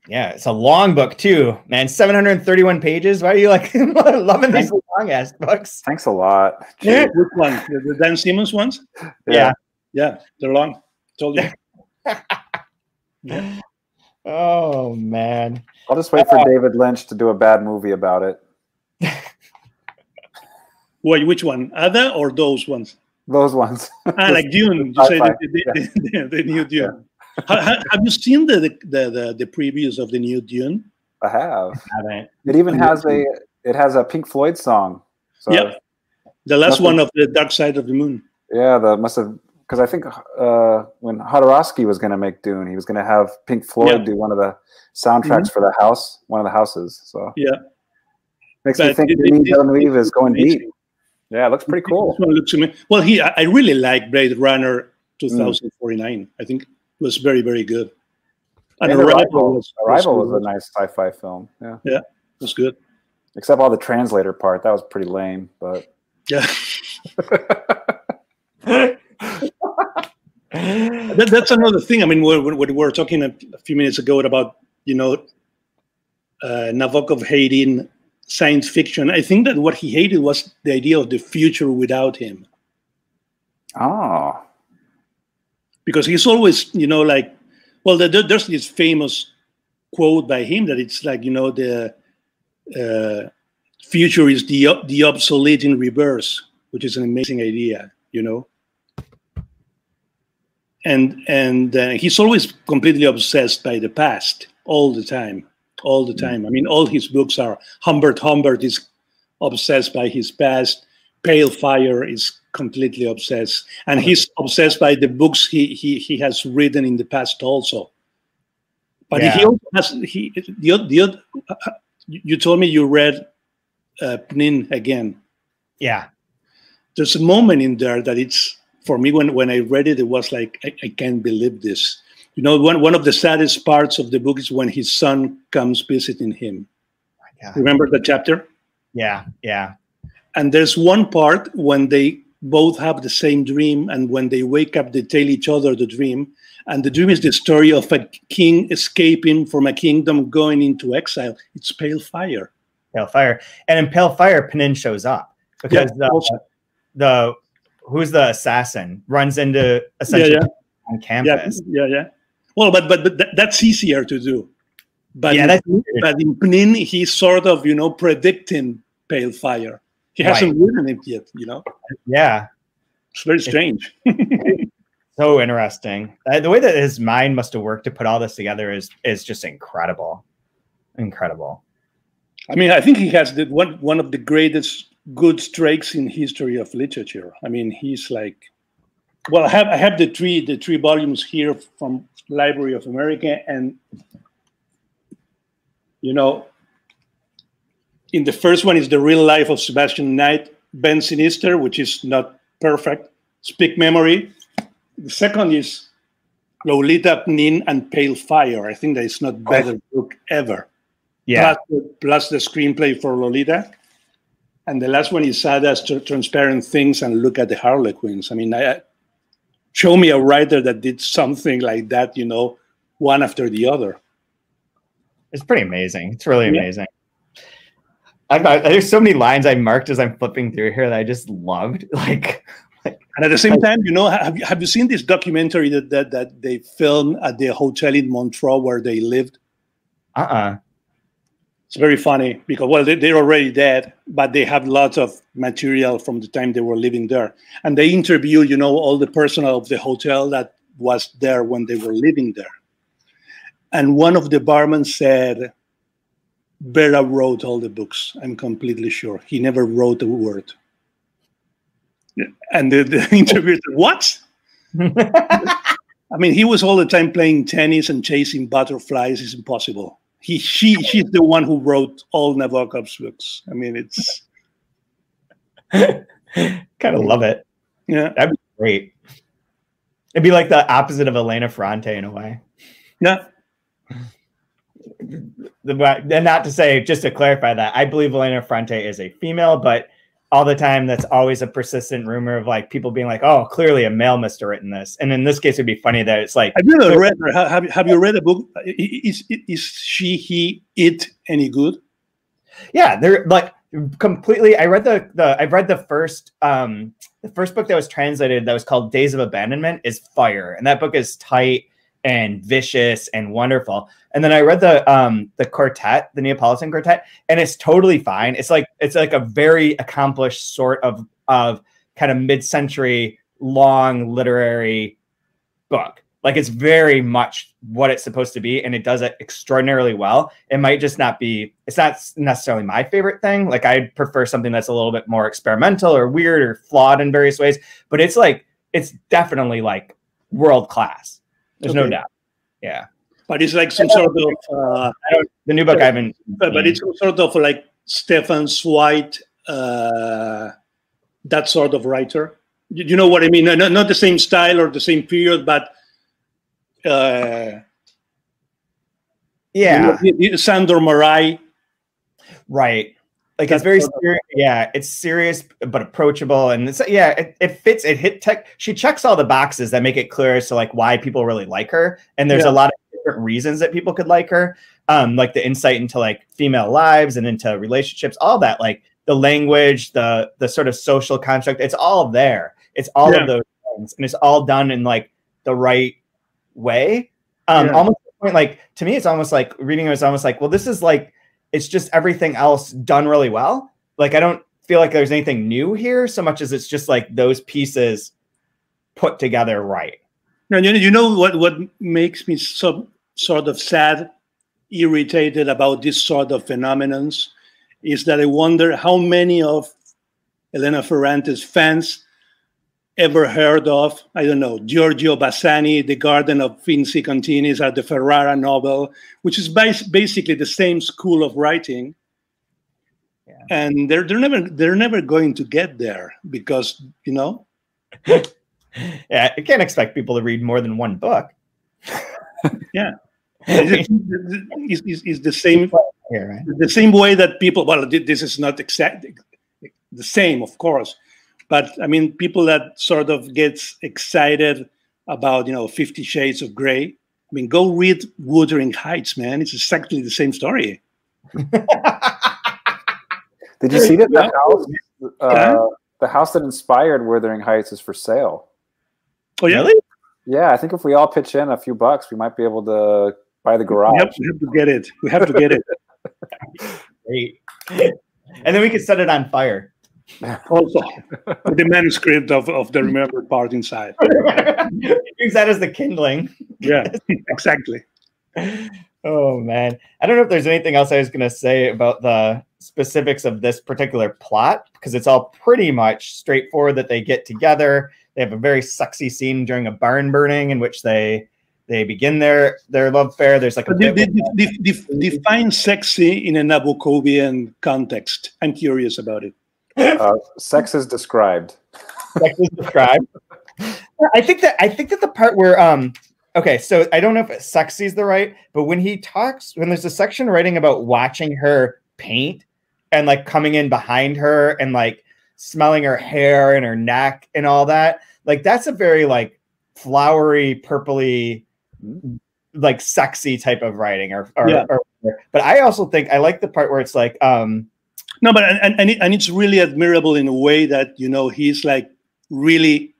Yeah, it's a long book too, man. 731 pages. Why are you like loving these long ass books? Thanks a lot. Yeah, which one? The Dan Simmons ones? Yeah, they're long. Told you. Yeah. Oh man. I'll just wait for David Lynch to do a bad movie about it. Wait, which one? Ada or those ones? Those ones. Ah, like Dune. You say the new Dune. Have you seen the previews of the new Dune? I have. It even has a Pink Floyd song. So yeah, the last one of the Dark Side of the Moon. Yeah, that must have, because I think when Jodorowsky was going to make Dune, he was going to have Pink Floyd do one of the soundtracks for the house, one of the houses. So yeah, makes me think Denis Villeneuve is going deep. Yeah, it looks pretty cool. Well, I really like Blade Runner 2049. I think it was very, very good. And Arrival was a nice sci-fi film. Yeah, yeah, it was good. Except all the translator part, that was pretty lame. But yeah. That's another thing. I mean, we were talking a few minutes ago about, you know, Nabokov hating science fiction. I think that what he hated was the idea of the future without him. Ah. Because he's always, you know, like, well, there's this famous quote by him that it's like, you know, the future is the obsolete in reverse, which is an amazing idea, you know. And he's always completely obsessed by the past, all the time. I mean, all his books are. Humbert is obsessed by his past. Pale Fire is completely obsessed, and he's obsessed by the books he has written in the past also. But yeah. He also has you told me you read Pnin again. Yeah, there's a moment in there that it's. For me, when I read it, it was like, I can't believe this. You know, one of the saddest parts of the book is when his son comes visiting him. Oh, remember the chapter? Yeah, yeah. And there's one part when they both have the same dream, and when they wake up, they tell each other the dream. And the dream is the story of a king escaping from a kingdom, going into exile. It's Pale Fire. Pale Fire. And in Pale Fire, Pnin shows up. Because yeah, who's the assassin runs into essentially on campus. Yeah. Well, but that's easier to do. But yeah, but in Pnin, he's sort of, you know, predicting Pale Fire. He hasn't written it yet, you know. Yeah, it's very strange. So interesting. The way that his mind must have worked to put all this together is just incredible, incredible. I mean, I think he has the, one of the greatest. Good strikes in history of literature. I mean, he's like, well, I have the three volumes here from Library of America, and you know, in the first one is the real life of Sebastian Knight, Ben Sinister, which is not perfect, Speak Memory. The second is Lolita, Pnin, and Pale Fire. I think that it's not better book ever. Yeah. Plus the screenplay for Lolita. And the last one is Ada's Transparent Things and Look at the Harlequins. I mean, show me a writer that did something like that, you know, one after the other. It's pretty amazing. It's really amazing. There's so many lines I marked as I'm flipping through here that I just loved. And at the same time, you know, have you seen this documentary that they filmed at the hotel in Montreux where they lived? Uh-uh. It's very funny because, well, they're already dead, but they have lots of material from the time they were living there. And they interview, you know, all the personnel of the hotel that was there when they were living there. And one of the barmen said, Vera wrote all the books. I'm completely sure. He never wrote a word. And the interviewer said, what? I mean, he was all the time playing tennis and chasing butterflies. It's impossible. She's the one who wrote all Nabokov's books. I mean, it's kind of love it. Yeah, that'd be great. It'd be like the opposite of Elena Ferrante in a way. Yeah. And not to say, just to clarify that, I believe Elena Ferrante is a female, but all the time that's always a persistent rumor of like people being like, oh, clearly a male must have written this. And in this case, it'd be funny that it's like, have you read a book? Is she, he, it any good? Yeah, they're like completely. I read the first the first book that was translated that was called Days of Abandonment is fire, and that book is tight and vicious and wonderful. And then I read the quartet, the Neapolitan Quartet, and it's totally fine. It's like a very accomplished sort of kind of mid-century long literary book. Like it's very much what it's supposed to be, and it does it extraordinarily well. It might just not be, it's not necessarily my favorite thing. Like I prefer something that's a little bit more experimental or weird or flawed in various ways, but it's like, it's definitely like world class. There's no doubt. Yeah. But it's like some sort of... the new book I haven't... But it's some sort of like Stefan Zweig, that sort of writer. You know what I mean? Not the same style or the same period, but... yeah. Sándor Márai. Right. Like that's it's very serious. Yeah, it's serious but approachable, and it's, yeah, it fits. It hit tech. She checks all the boxes that make it clear as to like why people really like her, and there's a lot of different reasons that people could like her, like the insight into like female lives and into relationships, all that, like the language, the sort of social construct. It's all there. It's all of those things, and it's all done in like the right way. Almost to the point, like to me, it's almost like reading it was almost like, well, this is like. It's just everything else done really well. Like, I don't feel like there's anything new here so much as it's just like those pieces put together right. Now, you know what makes me so sort of sad, irritated about this sort of phenomenons is that I wonder how many of Elena Ferrante's fans ever heard of, I don't know, Giorgio Bassani, The Garden of Insincantini's, or the Ferrara novel, which is basically the same school of writing. Yeah. And they're never going to get there because, you know. Yeah, you can't expect people to read more than one book. Yeah. It's the same here, right? The same way that people, well, this is not exactly the same, of course. But I mean, people that sort of gets excited about, you know, 50 Shades of Grey. I mean, go read Wuthering Heights, man. It's exactly the same story. Did you see that the house that inspired Wuthering Heights is for sale? Oh, yeah? Really? Yeah, I think if we all pitch in a few bucks, we might be able to buy the garage. We have to get it. We have to get it. Great. And then we can set it on fire. Also, the manuscript of the remembered part inside. Use that as the kindling. Yeah, exactly. Oh, man. I don't know if there's anything else I was going to say about the specifics of this particular plot, because it's all pretty much straightforward that they get together. They have a very sexy scene during a barn burning in which they begin their love affair. There's like a define sexy in a Nabokovian context. I'm curious about it. Sex is described. Sex is described. I think that the part where okay, so I don't know if sexy is the right, but when he talks, when there's a section writing about watching her paint and like coming in behind her and like smelling her hair and her neck and all that, like that's a very like flowery, purpley, like sexy type of writing. But I also think I like the part where it's like. No, but and it's really admirable in a way that, you know, he's like really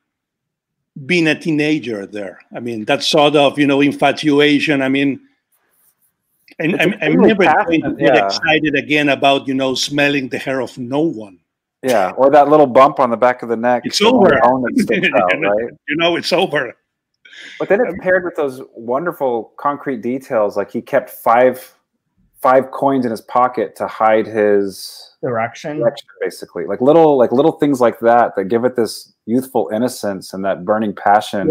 being a teenager there. I mean, that sort of, you know, infatuation. I mean, and I'm never going to get excited again about, you know, smelling the hair of no one. Yeah, or that little bump on the back of the neck. It's over. Out, right? You know, it's over. But then it's paired with those wonderful concrete details, like he kept five coins in his pocket to hide his direction, basically, like little things like that that give it this youthful innocence and that burning passion.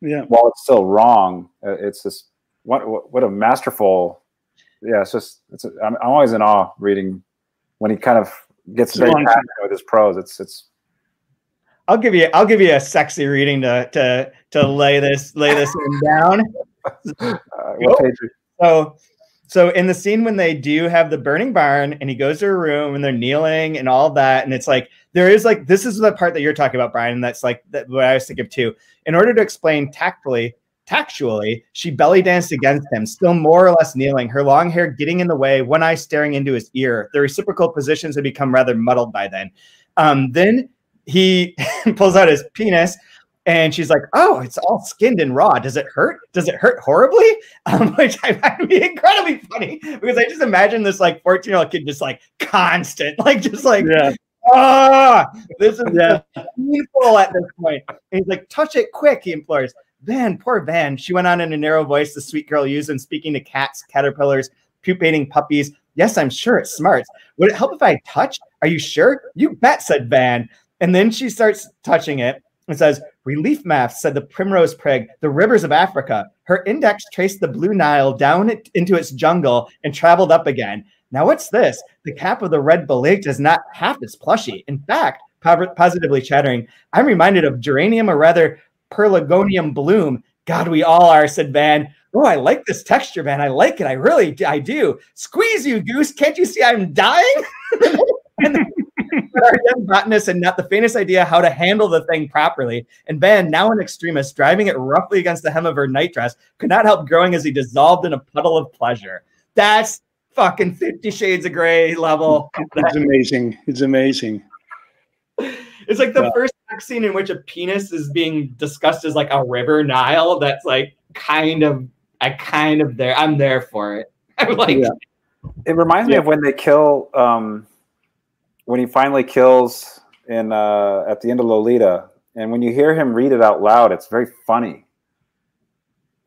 Yeah. While it's still wrong, it's just what a masterful. Yeah, it's just I'm always in awe reading when he kind of gets very passionate with his prose. It's. I'll give you a sexy reading to lay this down. What page? So in the scene when they do have the burning barn and he goes to her room and they're kneeling and all that, and it's like there is like this is the part that you're talking about, Brian, and that's like what I was thinking of too. In order to explain tactually, she belly danced against him, still more or less kneeling, her long hair getting in the way, one eye staring into his ear. The reciprocal positions had become rather muddled by then. Then he pulls out his penis. And she's like, "Oh, it's all skinned and raw. Does it hurt? Does it hurt horribly?" Which I find be incredibly funny because I just imagine this like 14-year-old kid just like constant, like just like, this is painful at this point. And he's like, "Touch it quick," he implores. "Van, poor Van," she went on in a narrow voice the sweet girl used in speaking to cats, caterpillars, pupating puppies. "Yes, I'm sure it smarts. Would it help if I touch? Are you sure?" "You bet," said Van. And then she starts touching it. It says, "Relief maps," said the primrose prig, "the rivers of Africa. Her index traced the blue Nile down into its jungle and traveled up again. Now what's this? The cap of the red belate is not half as plushy. In fact," positively chattering, "I'm reminded of geranium, or rather pelargonium bloom." "God, we all are," said Van. "Oh, I like this texture, Van. I like it. I really do. Squeeze, you goose. Can't you see I'm dying?" And our young botanist had not the faintest idea how to handle the thing properly. And Ben, now an extremist, driving it roughly against the hem of her nightdress, could not help growing as he dissolved in a puddle of pleasure. That's fucking 50 Shades of Grey level. It's amazing. It's amazing. It's like the first sex scene in which a penis is being discussed as like a river Nile. That's like kind of there. I'm there for it. I'm like, yeah. It reminds me of when they kill, when he finally kills in at the end of Lolita, and when you hear him read it out loud, it's very funny.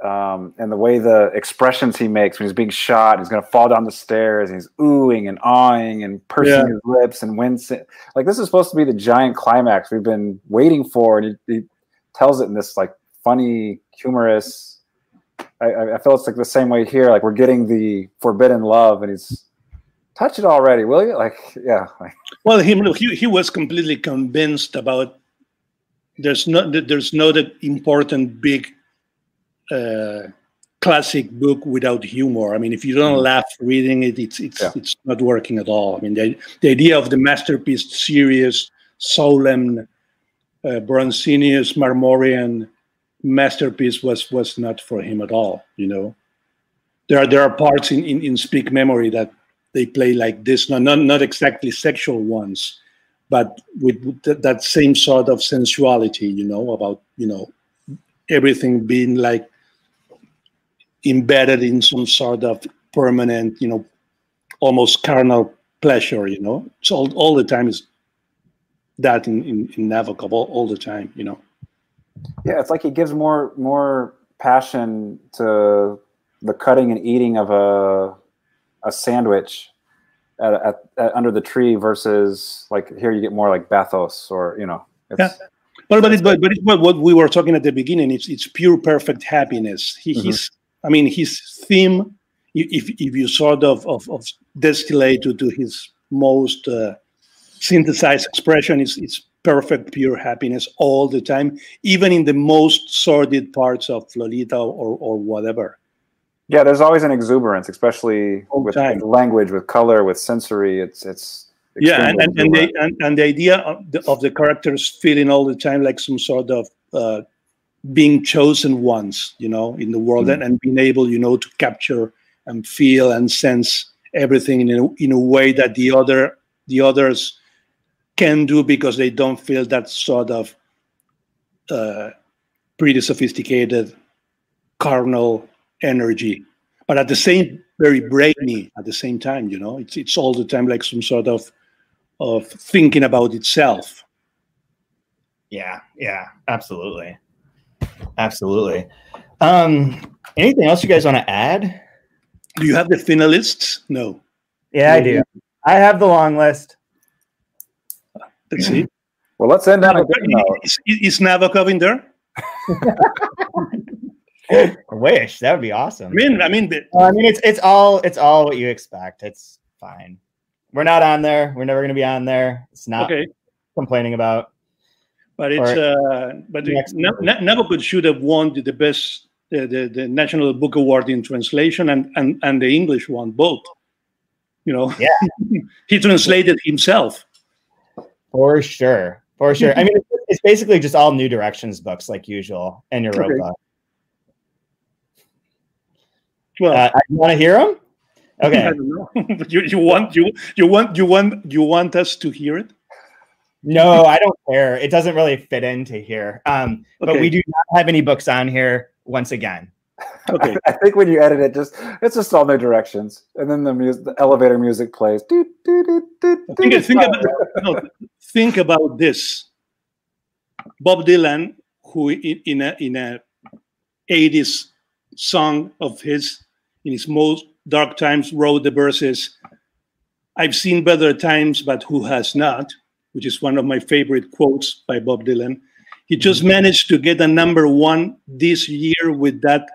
And the way the expressions he makes when he's being shot, he's going to fall down the stairs, and he's oohing and awing and pursing his lips and wincing. Like, this is supposed to be the giant climax we've been waiting for, and he tells it in this like funny, humorous. I feel it's like the same way here. Like, we're getting the forbidden love, and he's touch it already, will you? Like, yeah. Well, he was completely convinced about there's no that important big classic book without humor. I mean, if you don't laugh reading it, it's not working at all. I mean, the idea of the masterpiece, serious, solemn, Bronzinius, Marmorian masterpiece was not for him at all. You know, there are parts in Speak Memory that they play like this, not exactly sexual ones, but with that same sort of sensuality. You know, about, you know, everything being like embedded in some sort of permanent, you know, almost carnal pleasure, you know. It's all the time is that in Nabokov, all the time, you know. Yeah, it's like he gives more passion to the cutting and eating of a sandwich at under the tree versus like here you get more like bathos, or, you know. It's, yeah. But what we were talking at the beginning, it's pure perfect happiness. His theme, if you sort of distillate to his most synthesized expression, it's perfect pure happiness all the time, even in the most sordid parts of Lolita or whatever. Yeah, there's always an exuberance, especially with language, with color, with sensory. It's yeah, and the idea of the characters feeling all the time like some sort of being chosen ones, you know, in the world, and being able, you know, to capture and feel and sense everything in a way that the others can do, because they don't feel that sort of pretty sophisticated carnal energy, but at the same very brainy at the same time, you know. It's all the time like some sort of thinking about itself. Yeah, absolutely. Anything else you guys want to add? Do you have the finalists? No. Yeah, maybe. I do. I have the long list. Let's see. Well, let's end on a good note. Is Nabokov in there? I wish. That would be awesome. I mean, it's all what you expect. It's fine. We're not on there. We're never going to be on there. It's not complaining about. But it's but Nabokov should have won the best the National Book Award in translation and the English one both. You know, yeah, he translated himself. For sure. I mean, it's basically just all New Directions books, like usual, and Europa. Okay. Well, you want to hear them? Okay. I don't know. you want us to hear it? No, I don't care. It doesn't really fit into here. But we do not have any books on here once again. Okay. I think when you edit it, it's just all New Directions, and then the elevator music plays. Think about this. Bob Dylan, who in a 80s song of his, in his most dark times, wrote the verses, "I've seen better times, but who has not?" which is one of my favorite quotes by Bob Dylan. He just managed to get a #1 this year with that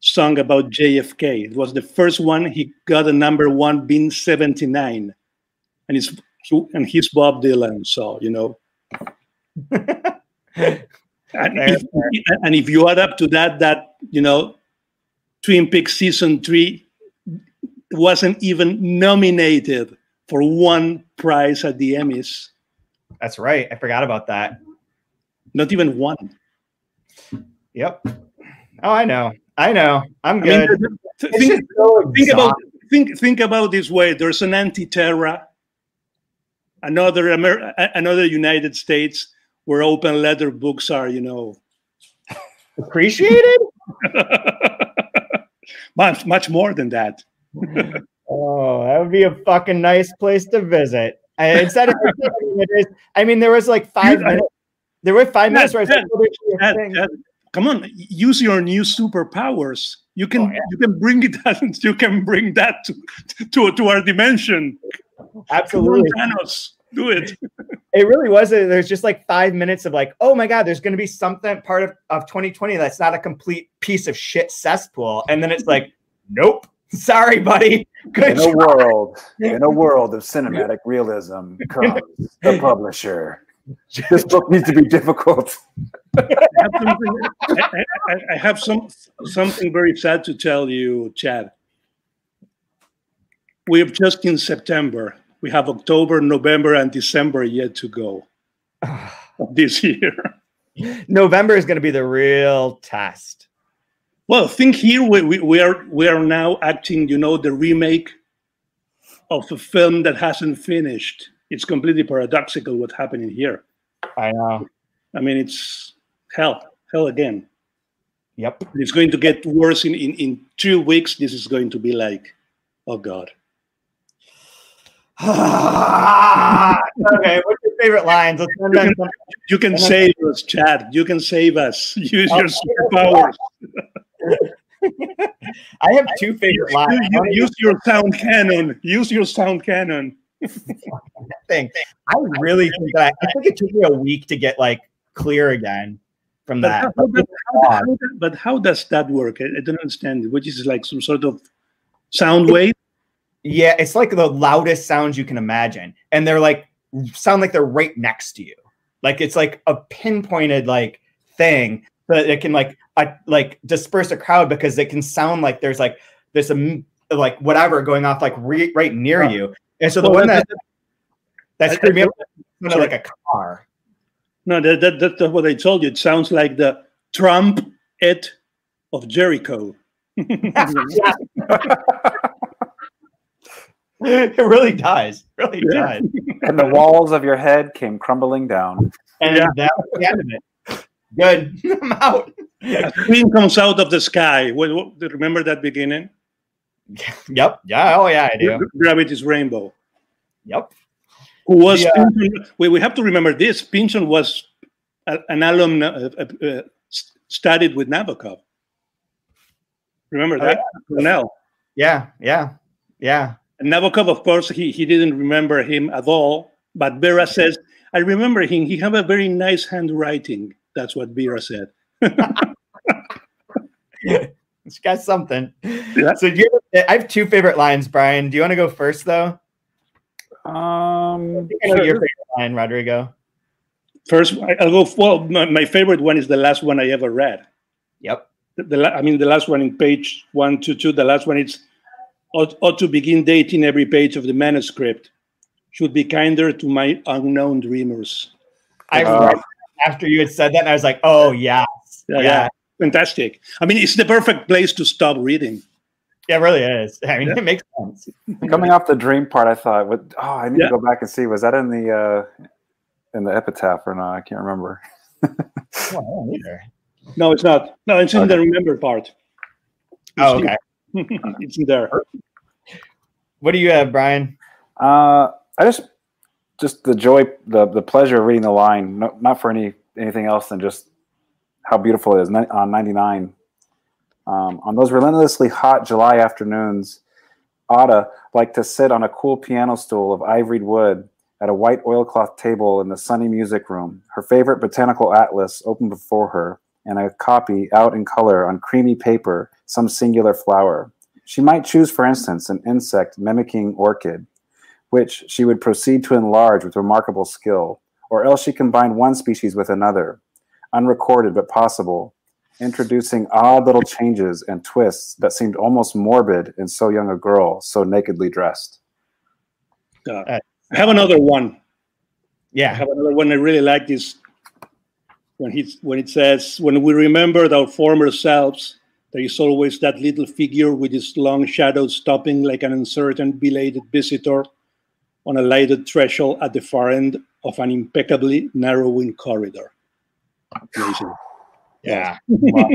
song about JFK. It was the first one he got a #1, being 79, and he's Bob Dylan, so, you know. and if you add up to that, you know, Twin Peaks season 3 wasn't even nominated for one prize at the Emmys. That's right. I forgot about that. Not even one. Yep. Oh, I know. I know. I'm good. I mean, think about this way. There's an Anti-Terra, another United States where Open Letter books are, you know, appreciated. much more than that. Oh, that would be a fucking nice place to visit. I mean, there was like 5 minutes. There were 5 minutes. Where I said, come on, use your new superpowers. You can, you can bring it. You can bring that to our dimension. Absolutely, Thanos, do it. It really was. There's just like 5 minutes of like, oh my god, there's going to be something part of 2020 that's not a complete piece of shit cesspool, and then it's like, nope. Sorry, buddy. In a world of cinematic realism, comes the publisher. This book needs to be difficult. I have something very sad to tell you, Chad. We have just in September. We have October, November, and December yet to go this year. November is going to be the real test. Well, think here we are now acting, you know, the remake of a film that hasn't finished. It's completely paradoxical what's happening here. I know. I mean, it's hell again. Yep. It's going to get worse in 2 weeks. This is going to be like, oh God. Okay, what's your favorite lines? You can save us, Chad. You can save us. Use your superpowers. I have two favorite lines. Use your sound cannon. I think it took me a week to get like clear again from that. But how does that work? I don't understand. Which is like some sort of sound wave? Yeah, it's like the loudest sounds you can imagine, and they're like sound like they're right next to you. Like it's like a pinpointed like thing. But it can like disperse a crowd because it can sound like there's a like whatever going off like right near you. And so the one that screwed me up sounded like a car. No, that's what I told you. It sounds like the trumpet of Jericho. It really does. It really does. And the walls of your head came crumbling down. And that was the end of it. Good. I'm out. A queen comes out of the sky. Remember that beginning? Yep. Yeah. Oh, yeah, I do. Gravity's Rainbow. Yep. Who was? Yeah. Pynchon, we have to remember this. Pynchon was an alum, studied with Nabokov. Remember that? Cornell. Yeah. Yeah. Yeah. And Nabokov, of course, he didn't remember him at all. But Vera says, I remember him. He had a very nice handwriting. That's what Vera said. It's got something. Yeah. So I have two favorite lines, Brian. Do you want to go first, though? I know your favorite line, Rodrigo. First, I'll go. Well, my favorite one is the last one I ever read. Yep. I mean, the last one in page 122. The last one is ought to begin dating every page of the manuscript. Should be kinder to my unknown dreamers. After you had said that, and I was like, oh, yeah. Fantastic. I mean, it's the perfect place to stop reading. Yeah, it really is. I mean, it makes sense. Coming off the dream part, I thought, I need to go back and see, was that in the epitaph or not? I can't remember. Well, I don't either. No, it's not. No, it's in the remember part. Okay. It's in there. What do you have, Brian? Just the joy, the pleasure of reading the line, not for anything else than just how beautiful it is. On 99, on those relentlessly hot July afternoons, Ada liked to sit on a cool piano stool of ivoried wood at a white oilcloth table in the sunny music room, her favorite botanical atlas open before her, and a copy out in color on creamy paper, some singular flower. She might choose, for instance, an insect mimicking orchid, which she would proceed to enlarge with remarkable skill, or else she combined one species with another, unrecorded but possible, introducing odd little changes and twists that seemed almost morbid in so young a girl, so nakedly dressed. I have another one. Yeah, I have another one I really like is when it says, when we remembered our former selves, there is always that little figure with its long shadow stopping like an uncertain belated visitor on a lighted threshold at the far end of an impeccably narrowing corridor. Amazing. Yeah. Wow.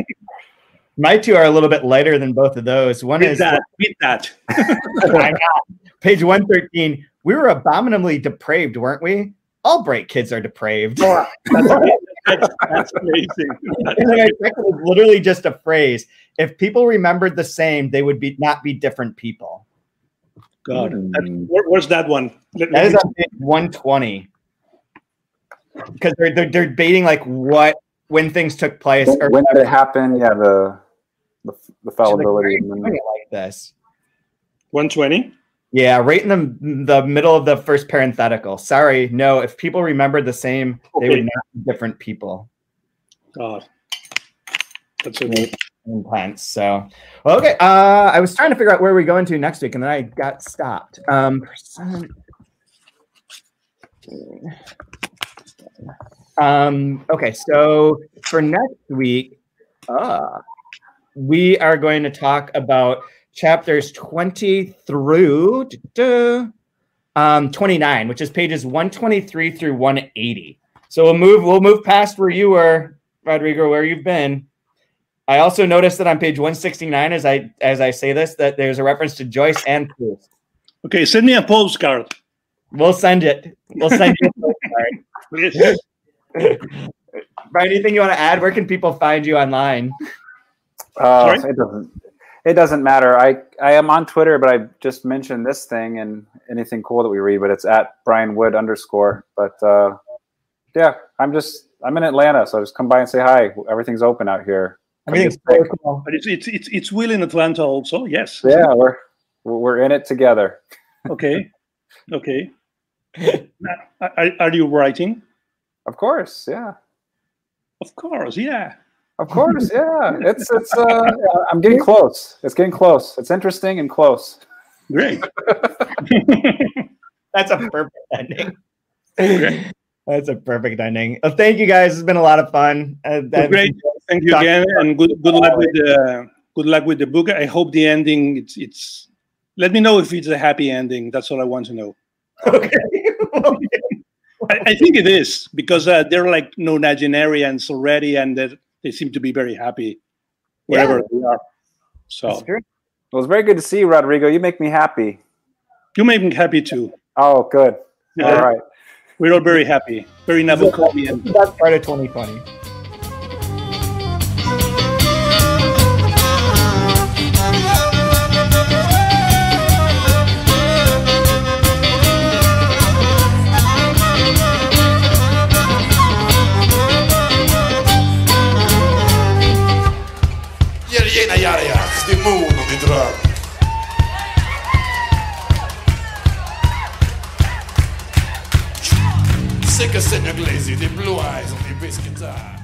My two are a little bit lighter than both of those. One is that. Beat that. I know. Page 113. We were abominably depraved, weren't we? All bright kids are depraved. Oh, that's amazing. That was literally just a phrase. If people remembered the same, they would not be different people. God, where's that one? That is on page 120. Because they're debating like what, when things took place, when did it happen? Yeah, the fallibility. Like this. 120. Yeah, right in the middle of the first parenthetical. Sorry, no. If people remembered the same, they would not be different people. God, that's amazing. Intense. So, well, okay. I was trying to figure out where we're going to next week, and then I got stopped. Okay, so for next week, we are going to talk about chapters 20 through 29, which is pages 123 through 180. So we'll move past where you were, Rodrigo, where you've been. I also noticed that on page 169, as I say this, that there's a reference to Joyce and Proust. Okay, send me a postcard. We'll send it. We'll send you a postcard. Please. Brian, anything you want to add? Where can people find you online? It doesn't matter. I am on Twitter, but I just mentioned this thing and anything cool that we read, but it's at @BrianWood_. But yeah, I'm in Atlanta, so just come by and say hi. Everything's open out here. Everything's so cool. But it's Will in Atlanta also, yes. Yeah, we're in it together. Okay. Okay. Are you writing? Of course, yeah. Of course, yeah. Of course, yeah. It's. Yeah, I'm getting close. It's getting close. It's interesting and close. Great. That's a perfect ending. Great. That's a perfect ending. Well, thank you guys. It's been a lot of fun. Great. Thank you again, and good luck with the book. I hope the ending. It's. Let me know if it's a happy ending. That's all I want to know. Okay. I think it is, because they're like nonagenarians already, and they seem to be very happy wherever they are. So, well, it's very good to see you, Rodrigo. You make me happy. You make me happy too. Oh, good. Yeah. All right. We're all very happy. Very Nabokovian. That's part of 2020. Демоном и драк. Sick of sitting glazed, the blue eyes on the bass guitar.